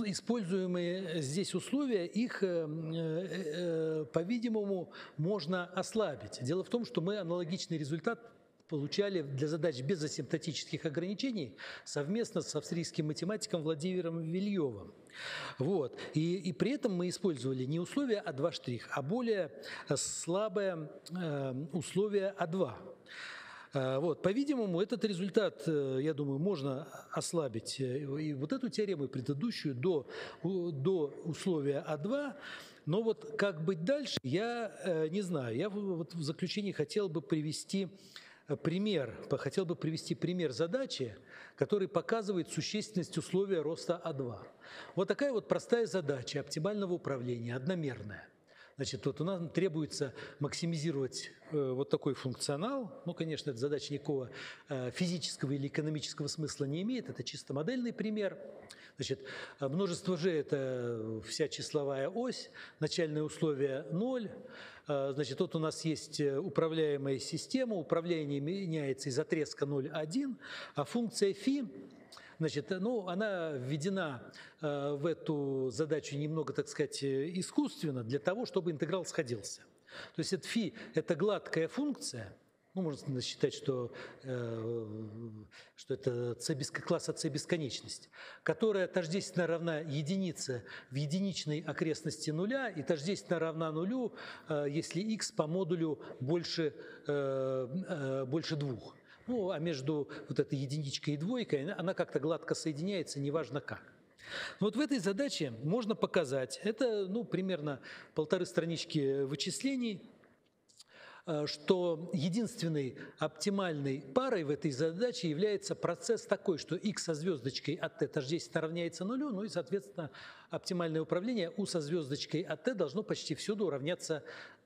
используемые здесь условия, их, по-видимому, можно ослабить. Дело в том, что мы аналогичный результат получали для задач без асимптотических ограничений совместно с австрийским математиком Владимиром Вельевым. Вот. И при этом мы использовали не условие А2', а более слабое условие А2. Вот, по-видимому, этот результат, я думаю, можно ослабить и вот эту теорему, и предыдущую до условия А2. Но вот как быть дальше, я не знаю. Я вот в заключении хотел бы привести пример задачи, который показывает существенность условия роста А2. Вот такая вот простая задача оптимального управления, одномерная. Значит, вот у нас требуется максимизировать вот такой функционал. Ну, конечно, эта задача никакого физического или экономического смысла не имеет. Это чисто модельный пример. Значит, множество G – это вся числовая ось, начальное условие 0. Значит, вот у нас есть управляемая система, управление меняется из отрезка 0,1, а функция φ, значит, ну, она введена в эту задачу немного, так сказать, искусственно для того, чтобы интеграл сходился. То есть это φ – это гладкая функция. Ну, можно считать, что это класса c бесконечность, которая тождественно равна единице в единичной окрестности нуля и тождественно равна нулю, если x по модулю больше 2. Ну, а между вот этой единичкой и двойкой она как-то гладко соединяется, неважно как. Вот в этой задаче можно показать, это, ну, примерно 1,5 странички вычислений, что единственной оптимальной парой в этой задаче является процесс такой, что x со звездочкой от t тождественно равняется нулю, ну и, соответственно, оптимальное управление u со звездочкой от t должно почти всюду равняться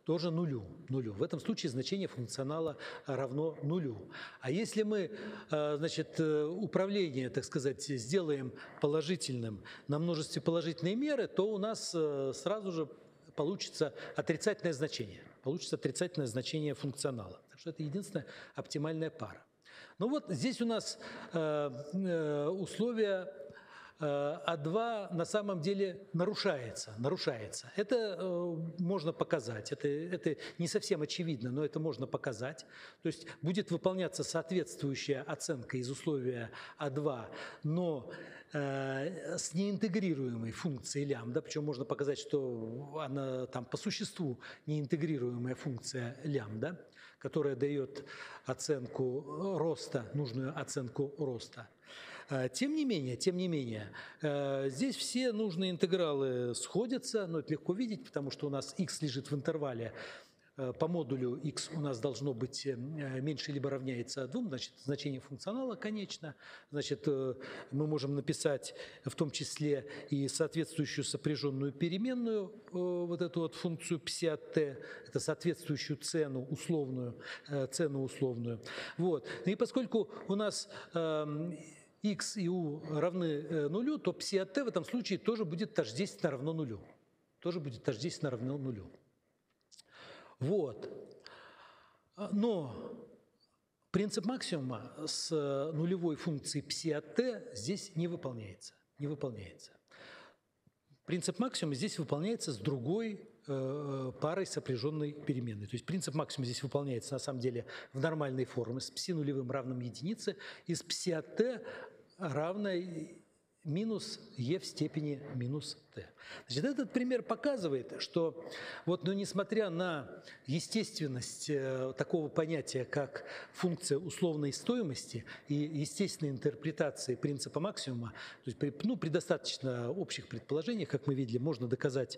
тоже нулю. В этом случае значение функционала равно нулю. А если мы, значит, управление, так сказать, сделаем положительным на множестве положительной меры, то у нас сразу же получится отрицательное значение. Получится отрицательное значение функционала. Так что это единственная оптимальная пара. Ну вот здесь у нас условие А2 на самом деле нарушается. Это можно показать, это не совсем очевидно, но это можно показать. То есть будет выполняться соответствующая оценка из условия А2, но с неинтегрируемой функцией лямбда, причем можно показать, что она там по существу неинтегрируемая функция лямбда, которая дает оценку роста, нужную оценку роста. Тем не менее, здесь все нужные интегралы сходятся, но это легко видеть, потому что у нас x лежит в интервале по модулю x у нас должно быть меньше либо равняется 2, значит, значение функционала конечно. Значит, мы можем написать в том числе и соответствующую сопряженную переменную, вот эту вот функцию пси от t, это соответствующую цену условную. Вот. И поскольку у нас x и u равны нулю, то пси от t в этом случае тоже будет тождественно равно нулю. Вот. Но принцип максимума с нулевой функцией пси от t здесь не выполняется. Принцип максимума здесь выполняется с другой парой сопряженной переменной. То есть принцип максимума здесь выполняется на самом деле в нормальной форме с пси нулевым равным единице и с пси от t равной минус e в степени минус t. Значит, этот пример показывает, что вот, ну, несмотря на естественность такого понятия, как функция условной стоимости и естественной интерпретации принципа максимума, то есть при достаточно общих предположениях, как мы видели, можно доказать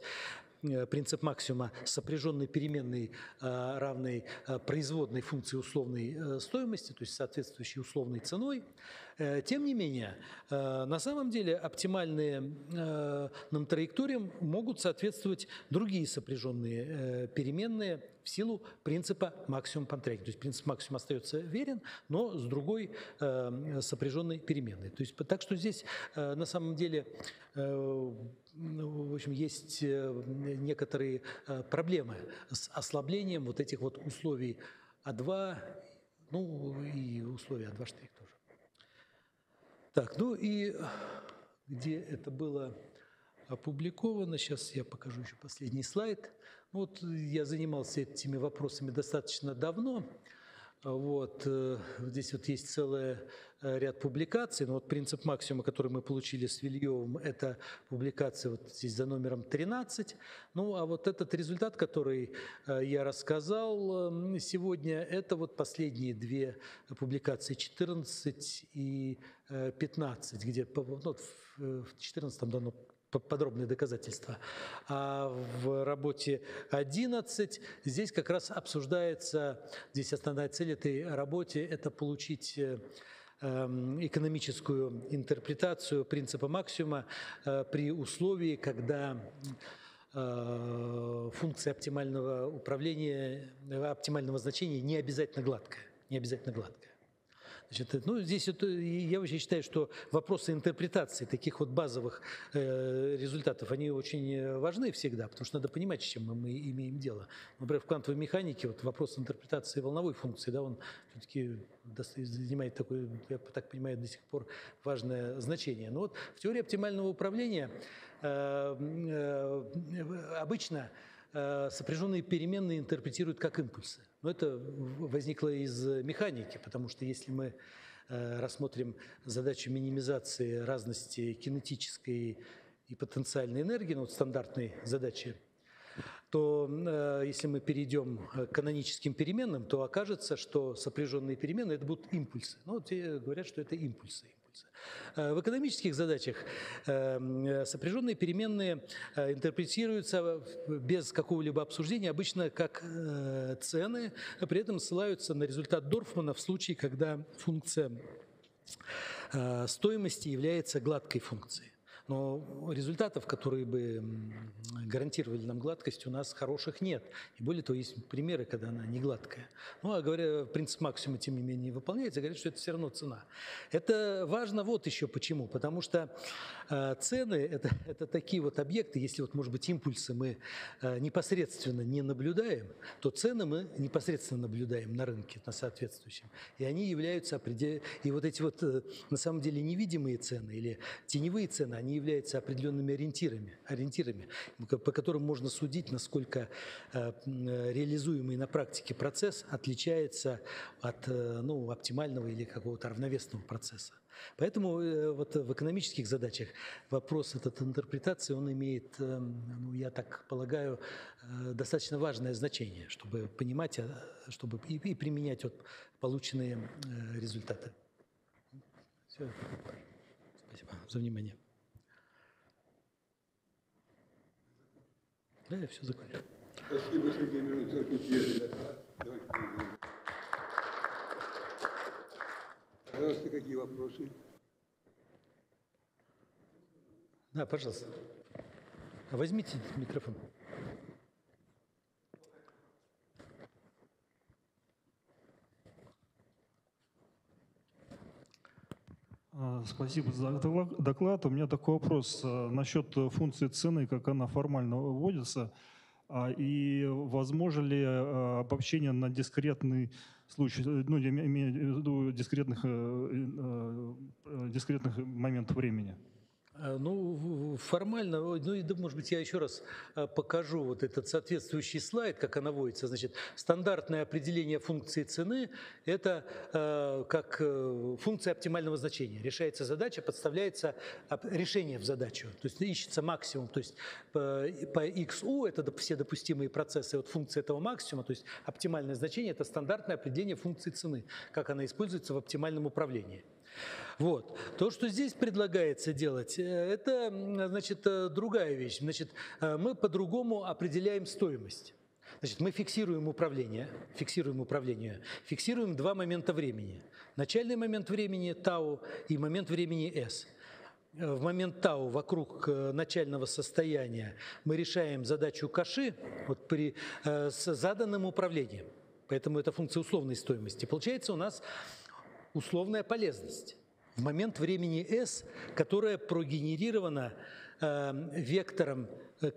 принцип максимума сопряженной переменной равной производной функции условной стоимости, то есть соответствующей условной ценой. Тем не менее, на самом деле оптимальным траекториям могут соответствовать другие сопряженные переменные в силу принципа максимум Понтрягина. То есть принцип максимум остается верен, но с другой сопряженной переменной. То есть, так что здесь на самом деле в общем, есть некоторые проблемы с ослаблением вот этих вот условий А2, ну и условий А2 штрих тоже. Так, ну и где это было опубликовано, сейчас я покажу еще последний слайд. Вот я занимался этими вопросами достаточно давно. Вот здесь вот есть целый ряд публикаций, но вот принцип максимума, который мы получили с Вельевым, это публикация вот здесь за номером 13. Ну а вот этот результат, который я рассказал сегодня, это вот последние две публикации, 14 и 15, где ну, в 14 дано подробные доказательства. А в работе 11 здесь как раз обсуждается, здесь основная цель этой работы – это получить экономическую интерпретацию принципа максимума при условии, когда функция оптимального управления, оптимального значения не обязательно гладкая. Значит, ну, здесь это, я вообще считаю, что вопросы интерпретации таких вот базовых результатов, они очень важны всегда, потому что надо понимать, с чем мы имеем дело. Например, в квантовой механике вот вопрос интерпретации волновой функции, да, он все-таки занимает такое, я так понимаю, до сих пор важное значение. Но вот в теории оптимального управления обычно сопряженные переменные интерпретируют как импульсы. Но это возникло из механики, потому что если мы рассмотрим задачу минимизации разности кинетической и потенциальной энергии, ну, вот стандартной задачи, то если мы перейдем к каноническим переменным, то окажется, что сопряженные переменные – это будут импульсы. Ну, вот говорят, что это импульсы. В экономических задачах сопряженные переменные интерпретируются без какого-либо обсуждения, обычно как цены, при этом ссылаются на результат Дорфмана в случае, когда функция стоимости является гладкой функцией. Но результатов, которые бы гарантировали нам гладкость, у нас хороших нет. И более того, есть примеры, когда она не гладкая. Ну, а говоря, принцип максимума, тем не менее, выполняется, говорят, что это все равно цена. Это важно вот еще почему. Потому что цены – это такие вот объекты, если, вот, может быть, импульсы мы непосредственно не наблюдаем, то цены мы непосредственно наблюдаем на рынке, на соответствующем. И они являются определенными. И вот эти вот, на самом деле, невидимые цены или теневые цены, они являются определенными ориентирами, по которым можно судить, насколько реализуемый на практике процесс отличается от, ну, оптимального или какого-то равновесного процесса. Поэтому вот в экономических задачах вопрос этот интерпретации, он имеет, ну, я так полагаю, достаточно важное значение, чтобы понимать, чтобы и применять вот полученные результаты. Все. Спасибо за внимание. Да, я все закончил. Спасибо, Сергей Миронович. Пожалуйста, какие вопросы? Да, пожалуйста. Возьмите микрофон. Спасибо за доклад. У меня такой вопрос насчет функции цены, как она формально вводится, и возможно ли обобщение на дискретный случай, ну, я имею в виду дискретных моментов времени. Ну, формально, ну и, может быть, я еще раз покажу вот этот соответствующий слайд, как она вводится. Значит, стандартное определение функции цены – это как функция оптимального значения. Решается задача, подставляется решение в задачу, то есть ищется максимум. То есть по xu – это все допустимые процессы, вот функция этого максимума, то есть оптимальное значение – это стандартное определение функции цены, как она используется в оптимальном управлении. Вот. То, что здесь предлагается делать, это, значит, другая вещь. Значит, мы по-другому определяем стоимость. Значит, мы фиксируем два момента времени. Начальный момент времени тау и момент времени s. В момент тау вокруг начального состояния мы решаем задачу каши вот с заданным управлением. Поэтому это функция условной стоимости. Получается у нас условная полезность в момент времени S, которая прогенерирована вектором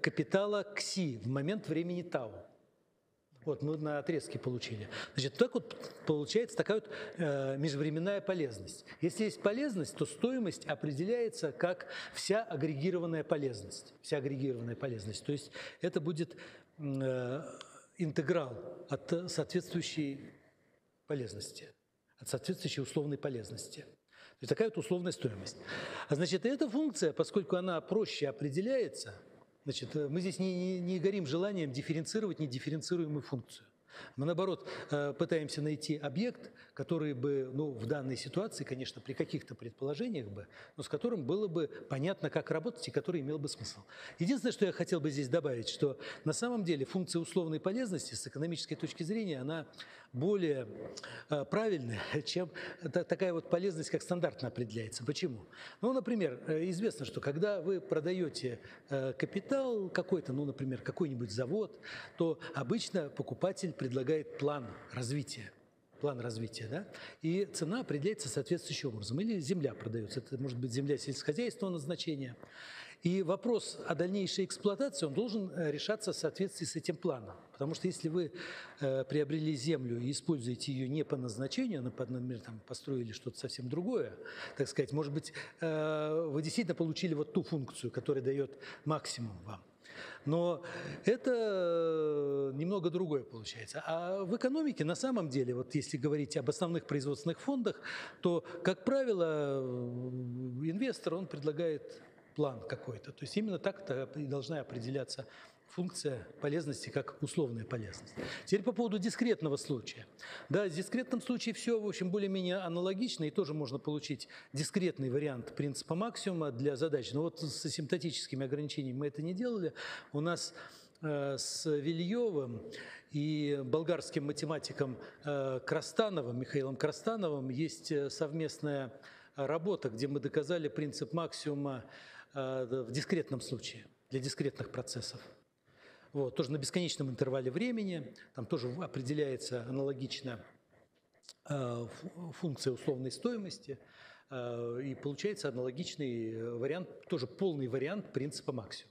капитала кси в момент времени тау. Вот мы на отрезке получили. Значит, так вот получается такая вот межвременная полезность. Если есть полезность, то стоимость определяется как вся агрегированная полезность. Вся агрегированная полезность. То есть это будет интеграл от соответствующей полезности. Соответствующей условной полезности. То есть такая вот условная стоимость. Значит, эта функция, поскольку она проще определяется, значит, мы здесь не горим желанием дифференцировать недифференцируемую функцию. Мы, наоборот, пытаемся найти объект, который бы, ну, в данной ситуации, конечно, при каких-то предположениях бы, но с которым было бы понятно, как работать и который имел бы смысл. Единственное, что я хотел бы здесь добавить, что на самом деле функция условной полезности с экономической точки зрения, она более правильная, чем такая вот полезность, как стандартно определяется. Почему? Ну, например, известно, что когда вы продаете капитал какой-то, ну, например, какой-нибудь завод, то обычно покупатель предлагает план развития, да? И цена определяется соответствующим образом. Или земля продается, это может быть земля сельскохозяйственного назначения. И вопрос о дальнейшей эксплуатации, он должен решаться в соответствии с этим планом. Потому что если вы приобрели землю и используете ее не по назначению, например, там, построили что-то совсем другое, так сказать, может быть, вы действительно получили вот ту функцию, которая дает максимум вам. Но это немного другое получается. А в экономике на самом деле, вот если говорить об основных производственных фондах, то, как правило, инвестор, он предлагает план какой-то. То есть именно так-то и должна определяться функция полезности как условная полезность. Теперь по поводу дискретного случая. Да, в дискретном случае все, в общем, более-менее аналогично, и тоже можно получить дискретный вариант принципа максимума для задач. Но вот с асимптотическими ограничениями мы это не делали. У нас с Вельевым и болгарским математиком Михаилом Крастановым есть совместная работа, где мы доказали принцип максимума в дискретном случае, для дискретных процессов. Вот, тоже на бесконечном интервале времени, там тоже определяется аналогично функция условной стоимости, и получается аналогичный вариант, тоже полный вариант принципа максимума.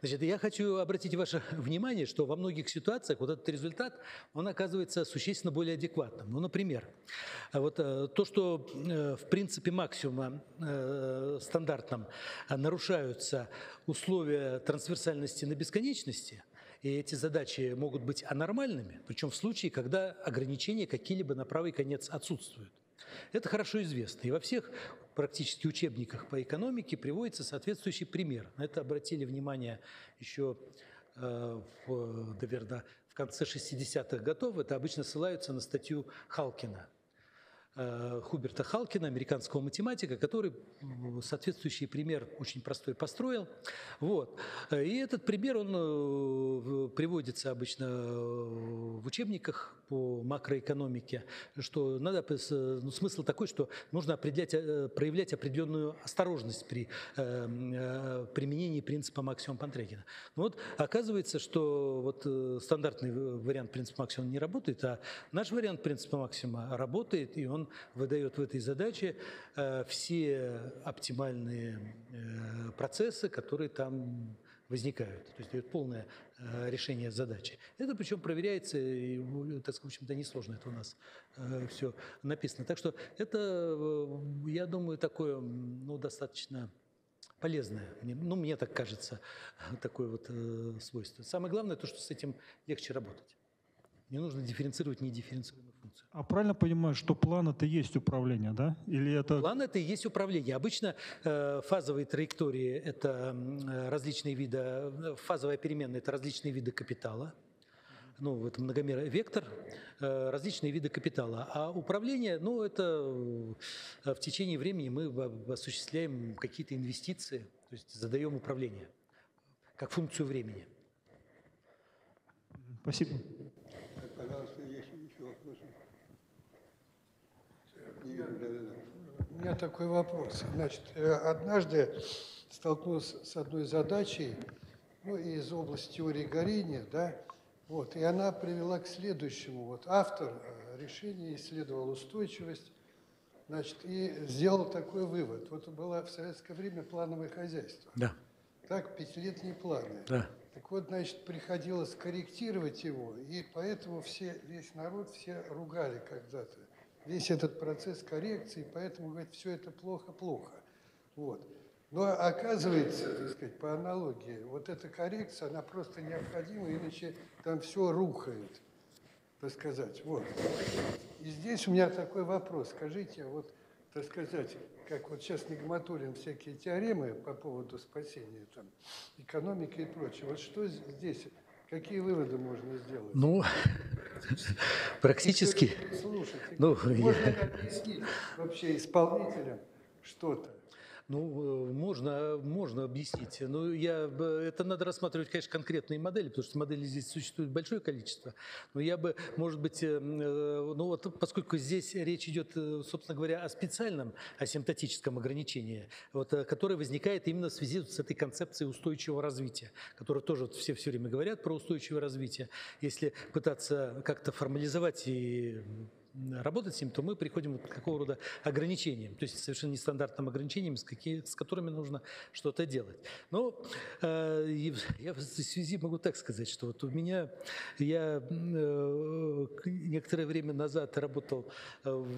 Значит, я хочу обратить ваше внимание, что во многих ситуациях вот этот результат, он оказывается существенно более адекватным. Ну, например, вот то, что в принципе максимума стандартном нарушаются условия трансверсальности на бесконечности, и эти задачи могут быть анормальными, причем в случае, когда ограничения какие-либо на правый конец отсутствуют. Это хорошо известно, и во всех практически учебниках по экономике приводится соответствующий пример. На это обратили внимание еще, наверное, в конце 60-х годов. Это обычно ссылаются на статью Халкина. Хуберта Халкина, американского математика, который соответствующий пример очень простой построил. Вот. И этот пример, он приводится обычно в учебниках по макроэкономике, что надо, ну, смысл такой, что нужно проявлять определенную осторожность при применении принципа максимума Понтрягина. Но вот оказывается, что вот стандартный вариант принципа максимума не работает, а наш вариант принципа максимума работает, и он выдает в этой задаче все оптимальные процессы, которые там возникают, то есть дает полное решение задачи. Это причем проверяется, и, так сказать, в общем-то, несложно, это у нас все написано. Так что это, я думаю, такое, ну, достаточно полезное, ну, мне так кажется, такое вот свойство. Самое главное то, что с этим легче работать. Не нужно дифференцировать недифференцируемую функцию. А правильно понимаю, что план – это и есть управление, да? Или это... План – это и есть управление. Обычно фазовые траектории – это различные виды, фазовая переменная – это различные виды капитала. Ну, это многомер, вектор, различные виды капитала. А управление, ну, это в течение времени мы осуществляем какие-то инвестиции, то есть задаем управление как функцию времени. Спасибо. Пожалуйста, есть еще вопросы? У меня такой вопрос. Значит, однажды столкнулся с одной задачей, ну, из области теории горения, да, вот, и она привела к следующему. Вот автор решения исследовал устойчивость, значит, и сделал такой вывод. Вот было в советское время плановое хозяйство. Да. Так, пятилетние планы. Да. Так вот, значит, приходилось корректировать его, и поэтому весь народ все ругали когда-то. Весь этот процесс коррекции, поэтому, говорит, все это плохо-плохо. Вот. Но оказывается, так сказать, по аналогии, вот эта коррекция, она просто необходима, иначе там все рухает, так сказать. Вот. И здесь у меня такой вопрос. Скажите, вот, так сказать, как вот сейчас Нигматуллин всякие теоремы по поводу спасения там, экономики и прочее. Вот что здесь, какие выводы можно сделать? Ну, практически. Слушайте, ну, можно объяснить вообще исполнителям что-то? Ну, можно объяснить. Но это надо рассматривать, конечно, конкретные модели, потому что моделей здесь существует большое количество. Но я бы, может быть, ну вот, поскольку здесь речь идет, собственно говоря, о специальном асимптотическом ограничении, вот, которое возникает именно в связи с этой концепцией устойчивого развития, которую тоже все все время говорят про устойчивое развитие. Если пытаться как-то формализовать и работать с ним, то мы приходим к какого рода ограничениям, то есть совершенно нестандартным ограничениям, с которыми нужно что-то делать. Но я в связи могу так сказать, что вот у меня, я некоторое время назад работал в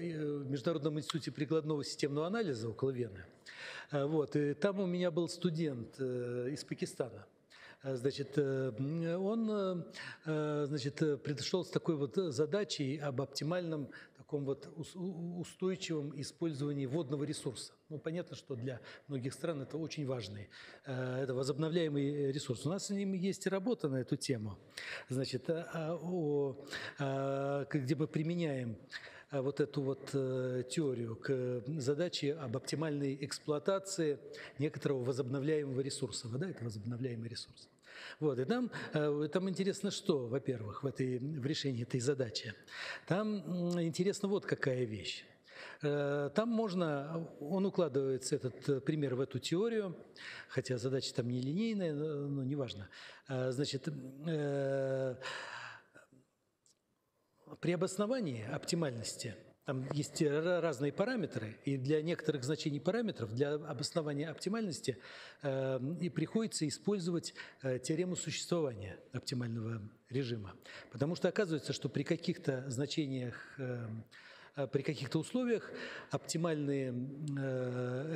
Международном институте прикладного системного анализа около Вены, вот, и там у меня был студент из Пакистана. Значит, он, значит, пришел с такой вот задачей об оптимальном таком вот устойчивом использовании водного ресурса. Ну, понятно, что для многих стран это очень важный, это возобновляемый ресурс. У нас с ним есть работа на эту тему, значит, где мы применяем вот эту вот теорию к задаче об оптимальной эксплуатации некоторого возобновляемого ресурса. Вода – это возобновляемый ресурс. Вот, и там интересно, что, во-первых, в решении этой задачи. Там интересно вот какая вещь. Там можно, он укладывается, этот пример, в эту теорию, хотя задача там не линейная, но неважно. Значит, при обосновании оптимальности, там есть разные параметры, и для некоторых значений параметров, для обоснования оптимальности и приходится использовать теорему существования оптимального режима. Потому что оказывается, что при каких-то значениях, при каких-то условиях оптимальные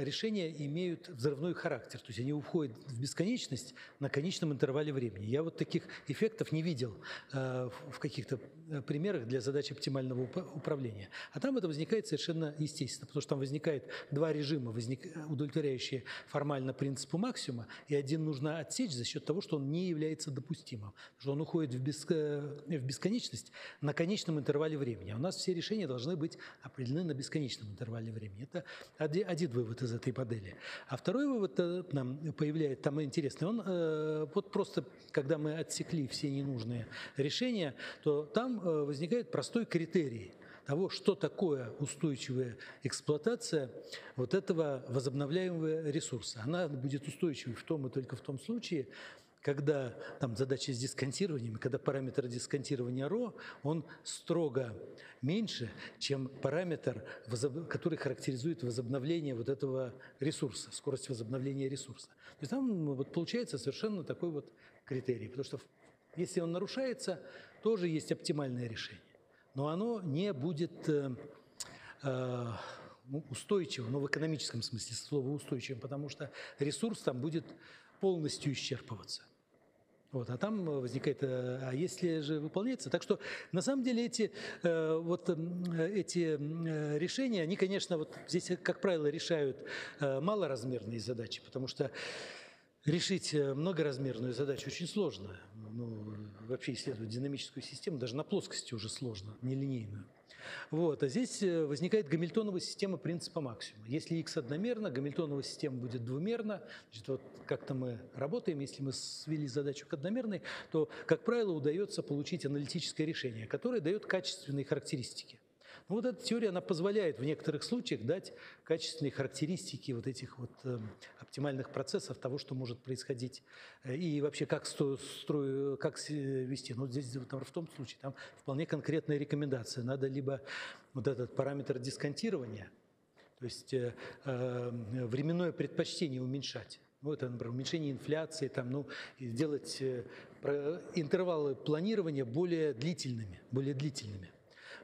решения имеют взрывной характер, то есть они уходят в бесконечность на конечном интервале времени. Я вот таких эффектов не видел в каких-то примерах для задач оптимального управления. А там это возникает совершенно естественно, потому что там возникает два режима, удовлетворяющие формально принципу максимума, и один нужно отсечь за счет того, что он не является допустимым, что он уходит в бесконечность на конечном интервале времени. У нас все решения должны быть определены на бесконечном интервале времени. Это один вывод из этой модели. А второй вывод нам появляется, там интересный, он вот просто, когда мы отсекли все ненужные решения, то там возникает простой критерий того, что такое устойчивая эксплуатация вот этого возобновляемого ресурса. Она будет устойчивой в том и только в том случае, когда там задача с дисконтированием, когда параметр дисконтирования ρ, он строго меньше, чем параметр, который характеризует возобновление вот этого ресурса, скорость возобновления ресурса. То есть там вот получается совершенно такой вот критерий, потому что если он нарушается, тоже есть оптимальное решение, но оно не будет устойчивым, но в экономическом смысле слова устойчивым, потому что ресурс там будет полностью исчерпываться. Вот, а там возникает, а если же выполняется. Так что на самом деле эти решения, они, конечно, вот здесь, как правило, решают малоразмерные задачи, потому что решить многоразмерную задачу очень сложно. Ну, вообще исследовать динамическую систему даже на плоскости уже сложно, нелинейную. Вот. А здесь возникает гамильтонова система принципа максимума. Если x одномерно, гамильтонова система будет двумерна. Значит, вот как-то мы работаем, если мы свели задачу к одномерной, то, как правило, удается получить аналитическое решение, которое дает качественные характеристики. Но вот эта теория, она позволяет в некоторых случаях дать качественные характеристики вот этих вот оптимальных процессов, того, что может происходить, и вообще как вести. Ну, здесь в том случае там вполне конкретная рекомендация. Надо либо вот этот параметр дисконтирования, то есть временное предпочтение уменьшать. Ну, это, например, уменьшение инфляции, там, ну, делать интервалы планирования более длительными,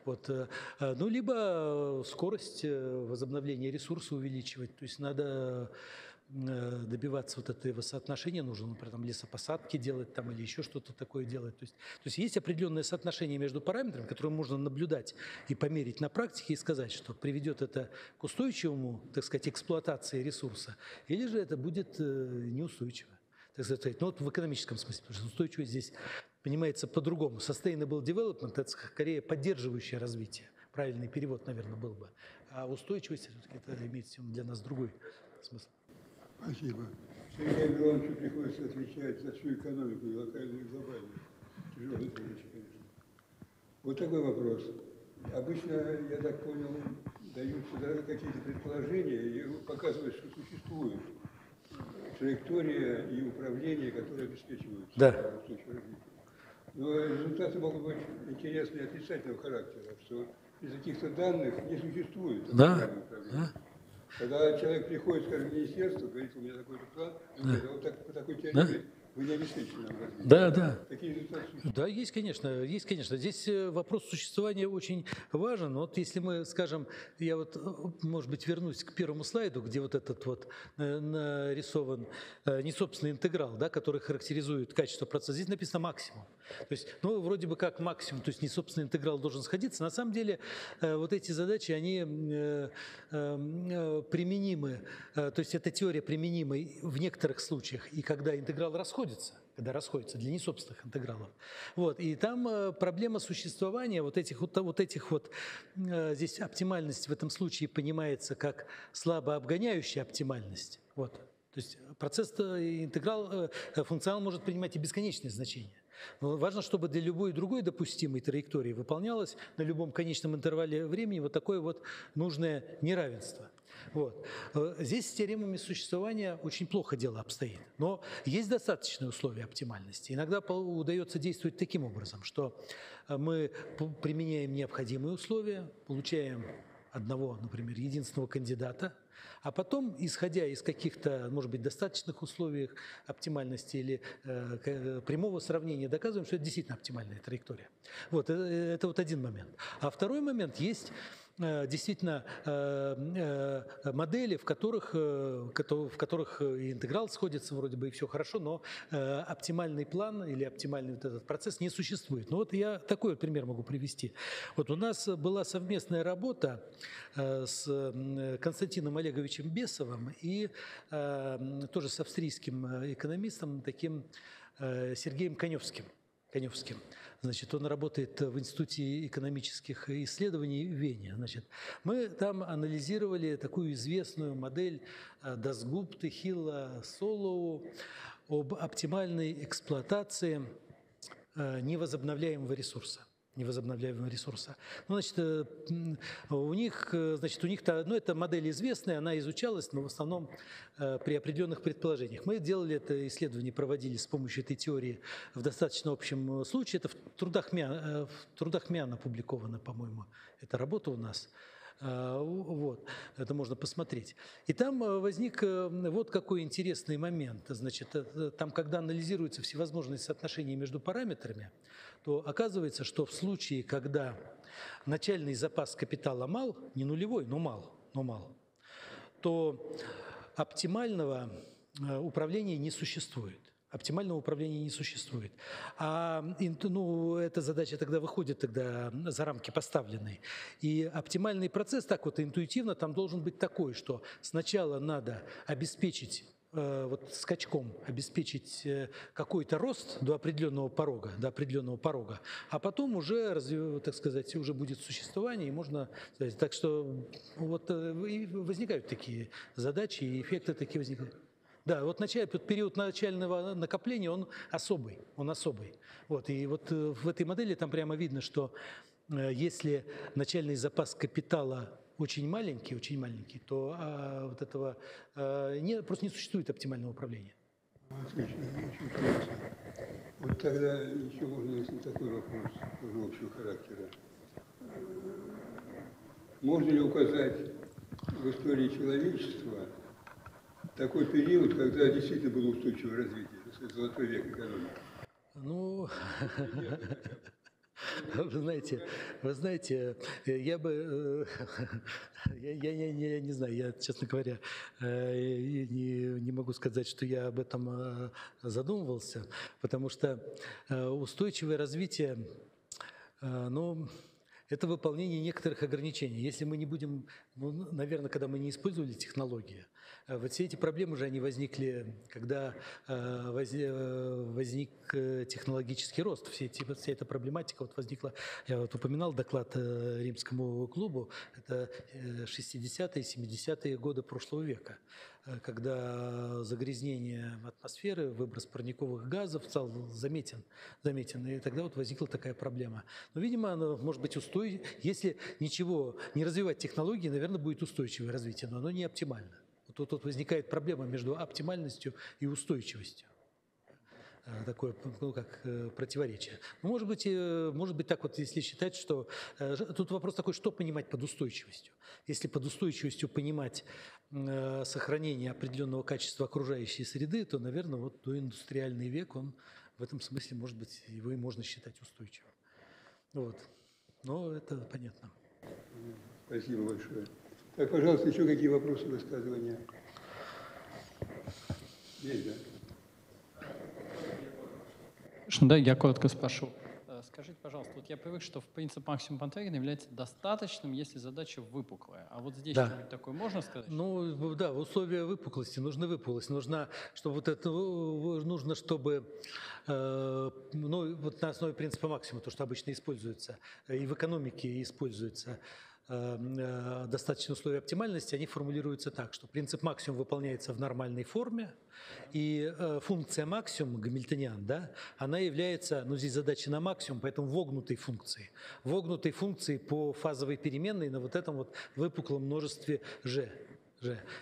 Вот. Ну, либо скорость возобновления ресурса увеличивать, то есть надо добиваться вот этого соотношения, нужно, например, там, лесопосадки делать там, или еще что-то такое делать. То есть есть определенное соотношение между параметрами, которые можно наблюдать и померить на практике и сказать, что приведет это к устойчивому, так сказать, эксплуатации ресурса, или же это будет неустойчиво. Так сказать, ну, вот в экономическом смысле, потому что устойчивость здесь понимается по-другому. Sustainable development – это скорее поддерживающее развитие. Правильный перевод, наверное, был бы. А устойчивость – это имеет для нас другой смысл. Спасибо. Сергей Мироновичу приходится отвечать за всю экономику, и локальную, и глобальную. Тяжелая задача, конечно. Вот такой вопрос. Обычно, я так понял, даются даже какие-то предположения и показывают, что существует траектория и управление, которые обеспечиваются. Да. Но результаты могут быть интересные отрицательного характера, что из каких-то данных не существует. Да. Да. Когда человек приходит, скажем, в министерство, говорит, у меня такой-то план, да. Вот так, по такой теории, да. Вы не обеспечите нам развитие. Да, да. Такие результаты существуют? Да, есть, конечно, есть, конечно. Здесь вопрос существования очень важен. Вот если мы, скажем, я вот, может быть, вернусь к первому слайду, где вот этот вот нарисован несобственный интеграл, да, который характеризует качество процесса. Здесь написано максимум. То есть, ну, вроде бы как максимум, то есть несобственный интеграл должен сходиться. На самом деле вот эти задачи, они применимы, то есть эта теория применима в некоторых случаях, и когда интеграл расходится, когда расходится для несобственных интегралов. Вот, и там проблема существования вот этих здесь оптимальность в этом случае понимается как слабо обгоняющая оптимальность. Вот. То есть процесс, интеграл, функционал может принимать и бесконечные значения. Но важно, чтобы для любой другой допустимой траектории выполнялось на любом конечном интервале времени вот такое вот нужное неравенство. Вот. Здесь с теоремами существования очень плохо дело обстоит, но есть достаточные условия оптимальности. Иногда удается действовать таким образом, что мы применяем необходимые условия, получаем одного, например, единственного кандидата, а потом, исходя из каких-то, может быть, достаточных условий оптимальности или прямого сравнения, доказываем, что это действительно оптимальная траектория. Вот, это вот один момент. А второй момент есть действительно модели, в которых интеграл сходится вроде бы и все хорошо, но оптимальный план или оптимальный вот этот процесс не существует. Ну вот я такой вот пример могу привести. Вот у нас была совместная работа с Константином Олеговичем Бесовым и тоже с австрийским экономистом таким Сергеем Коневским. Значит, он работает в Институте экономических исследований в Вене. Значит, мы там анализировали такую известную модель Дасгупты, Хилла, Солоу об оптимальной эксплуатации невозобновляемого ресурса. Ну, значит, у них эта модель известная, она изучалась, но в основном при определенных предположениях. Мы делали это исследование, проводили с помощью этой теории в достаточно общем случае. Это в трудах Мяна опубликована, по-моему, эта работа у нас. Вот, это можно посмотреть. И там возник вот какой интересный момент. Значит, там, когда анализируются всевозможные соотношения между параметрами, то оказывается, что в случае, когда начальный запас капитала мал, не нулевой, но мал, то оптимального управления не существует. Оптимального управления не существует. Эта задача тогда выходит за рамки поставленной. И оптимальный процесс, так вот интуитивно, там должен быть такой, что сначала надо обеспечить скачком какой-то рост до определенного порога, а потом уже, уже будет существование, и можно, так что вот и возникают такие задачи, и эффекты такие возникают. Да, вот период начального накопления, он особый. Вот, и вот в этой модели там прямо видно, что если начальный запас капитала очень маленький, то просто не существует оптимального управления. Очень интересно. Вот тогда еще можно, если такой вопрос общего характера. Можно ли указать в истории человечества такой период, когда действительно было устойчивое развитие, золотой век экономики? Ну, вы знаете, я не знаю, я, честно говоря, не могу сказать, что я об этом задумывался, потому что устойчивое развитие, это выполнение некоторых ограничений. Если мы не будем, когда мы не использовали технологии, вот все эти проблемы же они возникли, когда возник технологический рост. Вся эта проблематика возникла. Я упоминал доклад Римскому клубу. Это 60-е, 70-е годы прошлого века, когда загрязнение атмосферы, выброс парниковых газов стал заметен. И тогда возникла такая проблема. Но, видимо, она может быть устойчивой. Если ничего не развивать технологии, наверное, будет устойчивое развитие, но оно не оптимально. Вот тут возникает проблема между оптимальностью и устойчивостью. Такое, как противоречие. Может быть, так вот, если считать, что... Тут вопрос такой, что понимать под устойчивостью. Если под устойчивостью понимать сохранение определенного качества окружающей среды, то, наверное, доиндустриальный век, он в этом смысле, может быть, его и можно считать устойчивым. Вот. Но это понятно. Спасибо большое. Так, пожалуйста, еще какие вопросы, высказывания? Есть, да? Да, я коротко спрошу. Скажите, пожалуйста, вот я привык, что в принцип максимум Понтрягина является достаточным, если задача выпуклая. А вот здесь что-нибудь такое можно сказать? Ну да, в условиях выпуклости нужна выпуклость, чтобы на основе принципа максимума, то, что обычно используется, и в экономике используется, достаточные условия оптимальности, они формулируются так, что принцип максимум выполняется в нормальной форме, и функция максимум, гамильтониан, она является, здесь задача на максимум, поэтому вогнутой функции по фазовой переменной на выпуклом множестве G.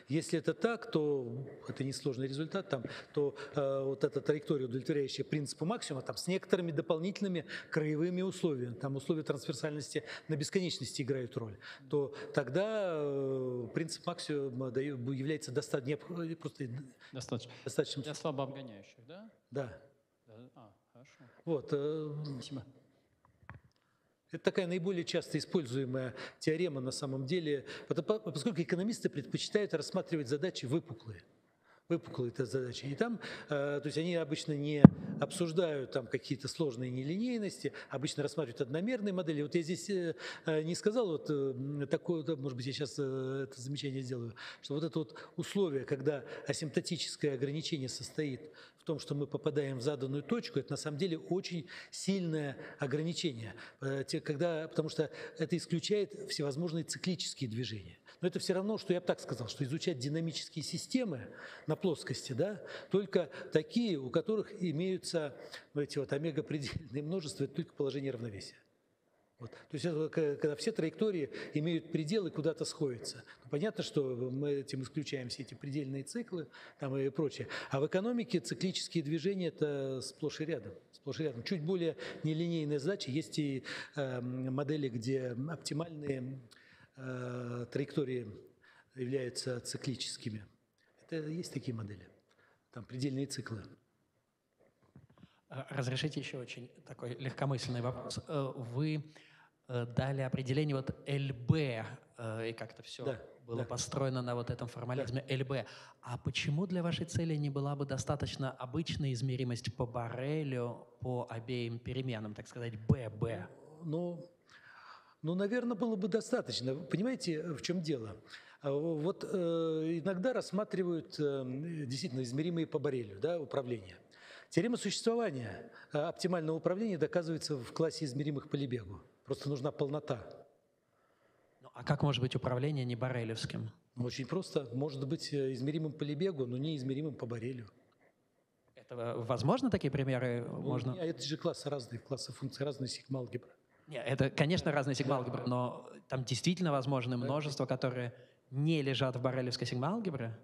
Если это так, то это несложный результат, эта траектория, удовлетворяющая принципу максимума, с некоторыми дополнительными краевыми условиями, условия трансверсальности на бесконечности играют роль, то тогда принцип максимума является достаточным. Для слабо обгоняющих, да? Да. Хорошо. Вот. Спасибо. Это такая наиболее часто используемая теорема на самом деле, поскольку экономисты предпочитают рассматривать задачи выпуклые. Выпуклые-то задачи. И там, то есть они обычно не обсуждают там какие-то сложные нелинейности, обычно рассматривают одномерные модели. Вот я здесь не сказал вот такое, может быть, я сейчас это замечание сделаю, что вот это вот условие, когда асимптотическое ограничение состоит в том, что мы попадаем в заданную точку, это на самом деле очень сильное ограничение, потому что это исключает всевозможные циклические движения. Но это все равно, что я бы так сказал, что изучать динамические системы на плоскости, да, только такие, у которых имеются эти вот омега-предельные множества, это только положение равновесия. Вот. То есть это когда все траектории имеют пределы, куда-то сходятся. Ну, понятно, что мы этим исключаем все эти предельные циклы там, и прочее. А в экономике циклические движения – это сплошь и рядом. Сплошь и рядом. Чуть более нелинейная задача. Есть и модели, где оптимальные траектории являются циклическими. Это есть такие модели. Там предельные циклы. Разрешите еще очень такой легкомысленный вопрос. Вы дали определение вот ЛБ, и как-то все было построено на вот этом формализме ЛБ. А почему для вашей цели не была бы достаточно обычная измеримость по Боррелю, по обеим переменам, так сказать, ББ? Ну, наверное, было бы достаточно. Понимаете, в чем дело? Вот иногда рассматривают действительно измеримые по Боррелю, да, управления. Теорема существования оптимального управления доказывается в классе измеримых по Лебегу. Просто нужна полнота. Ну, а как может быть управление не боррелевским? Очень просто. Может быть измеримым по Лебегу, но не измеримым по Боррелю. Это возможно, такие примеры? Можно? А это же классы разные, классы функций, разные сигма-алгебры. Нет, это, конечно, разные сигма-алгебры, но там действительно возможны множества, которые не лежат в боррелевской сигма-алгебре?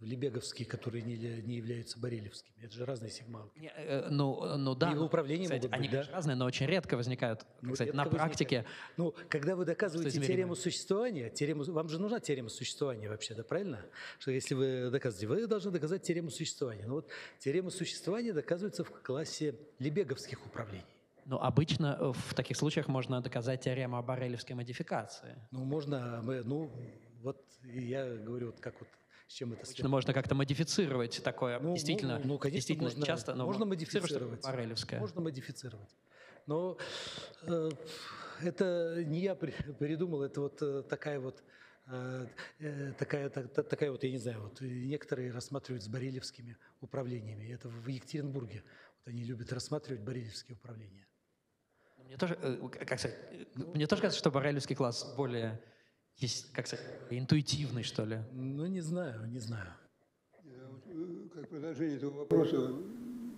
Лебеговские, которые не являются боррелевскими. Это же разные сигма-алгебры. Ну да, и управление, кстати, могут быть, они разные, но очень редко возникают, кстати, на практике. Ну, когда вы доказываете теорему существования, вам же нужна теорема существования вообще, да, правильно? Что если вы доказываете, вы должны доказать теорему существования. Но вот теорема существования доказывается в классе лебеговских управлений. Но обычно в таких случаях можно доказать теорему о боррелевской модификации. Ну, можно, вот я говорю, вот как вот, с чем это связано. Можно как-то модифицировать такое, действительно, конечно, действительно можно, часто. Но можно модифицировать. Можно модифицировать. Но это не я придумал, это вот такая вот, я не знаю, вот некоторые рассматривают с боррелевскими управлениями. Это в Екатеринбурге. Они любят рассматривать боррелевские управления. Мне тоже, как сказать, мне тоже кажется, что боррелевский класс более, как сказать, интуитивный, что ли. Ну, не знаю. Как продолжение этого вопроса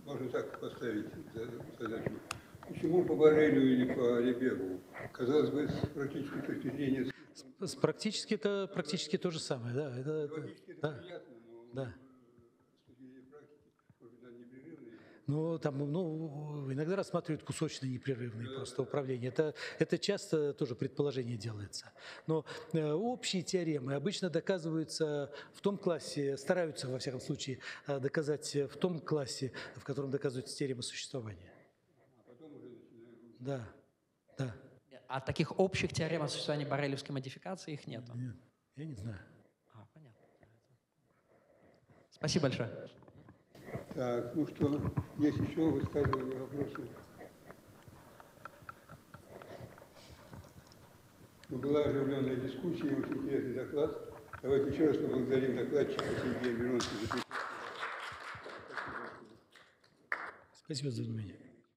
можно так поставить задачу. Почему по Боррелю или по Лебегу? Казалось бы, с практической точки зрения... С практически это практически то же самое, да. Это приятно, но... Да. Иногда рассматривают кусочные непрерывные просто управления. Это часто тоже предположение делается. Но общие теоремы обычно доказываются в том классе, стараются, во всяком случае, доказать в том классе, в котором доказывается теорема существования. А потом уже начинаем... Да. А таких общих теорем о существовании боррелевской модификации их нет? Нет, я не знаю. Понятно. Спасибо большое. Так, что, есть еще высказывания, вопросы? Была оживленная дискуссия, очень интересный доклад. Давайте еще раз поблагодарим докладчика Сергея Мироновича. Спасибо за внимание.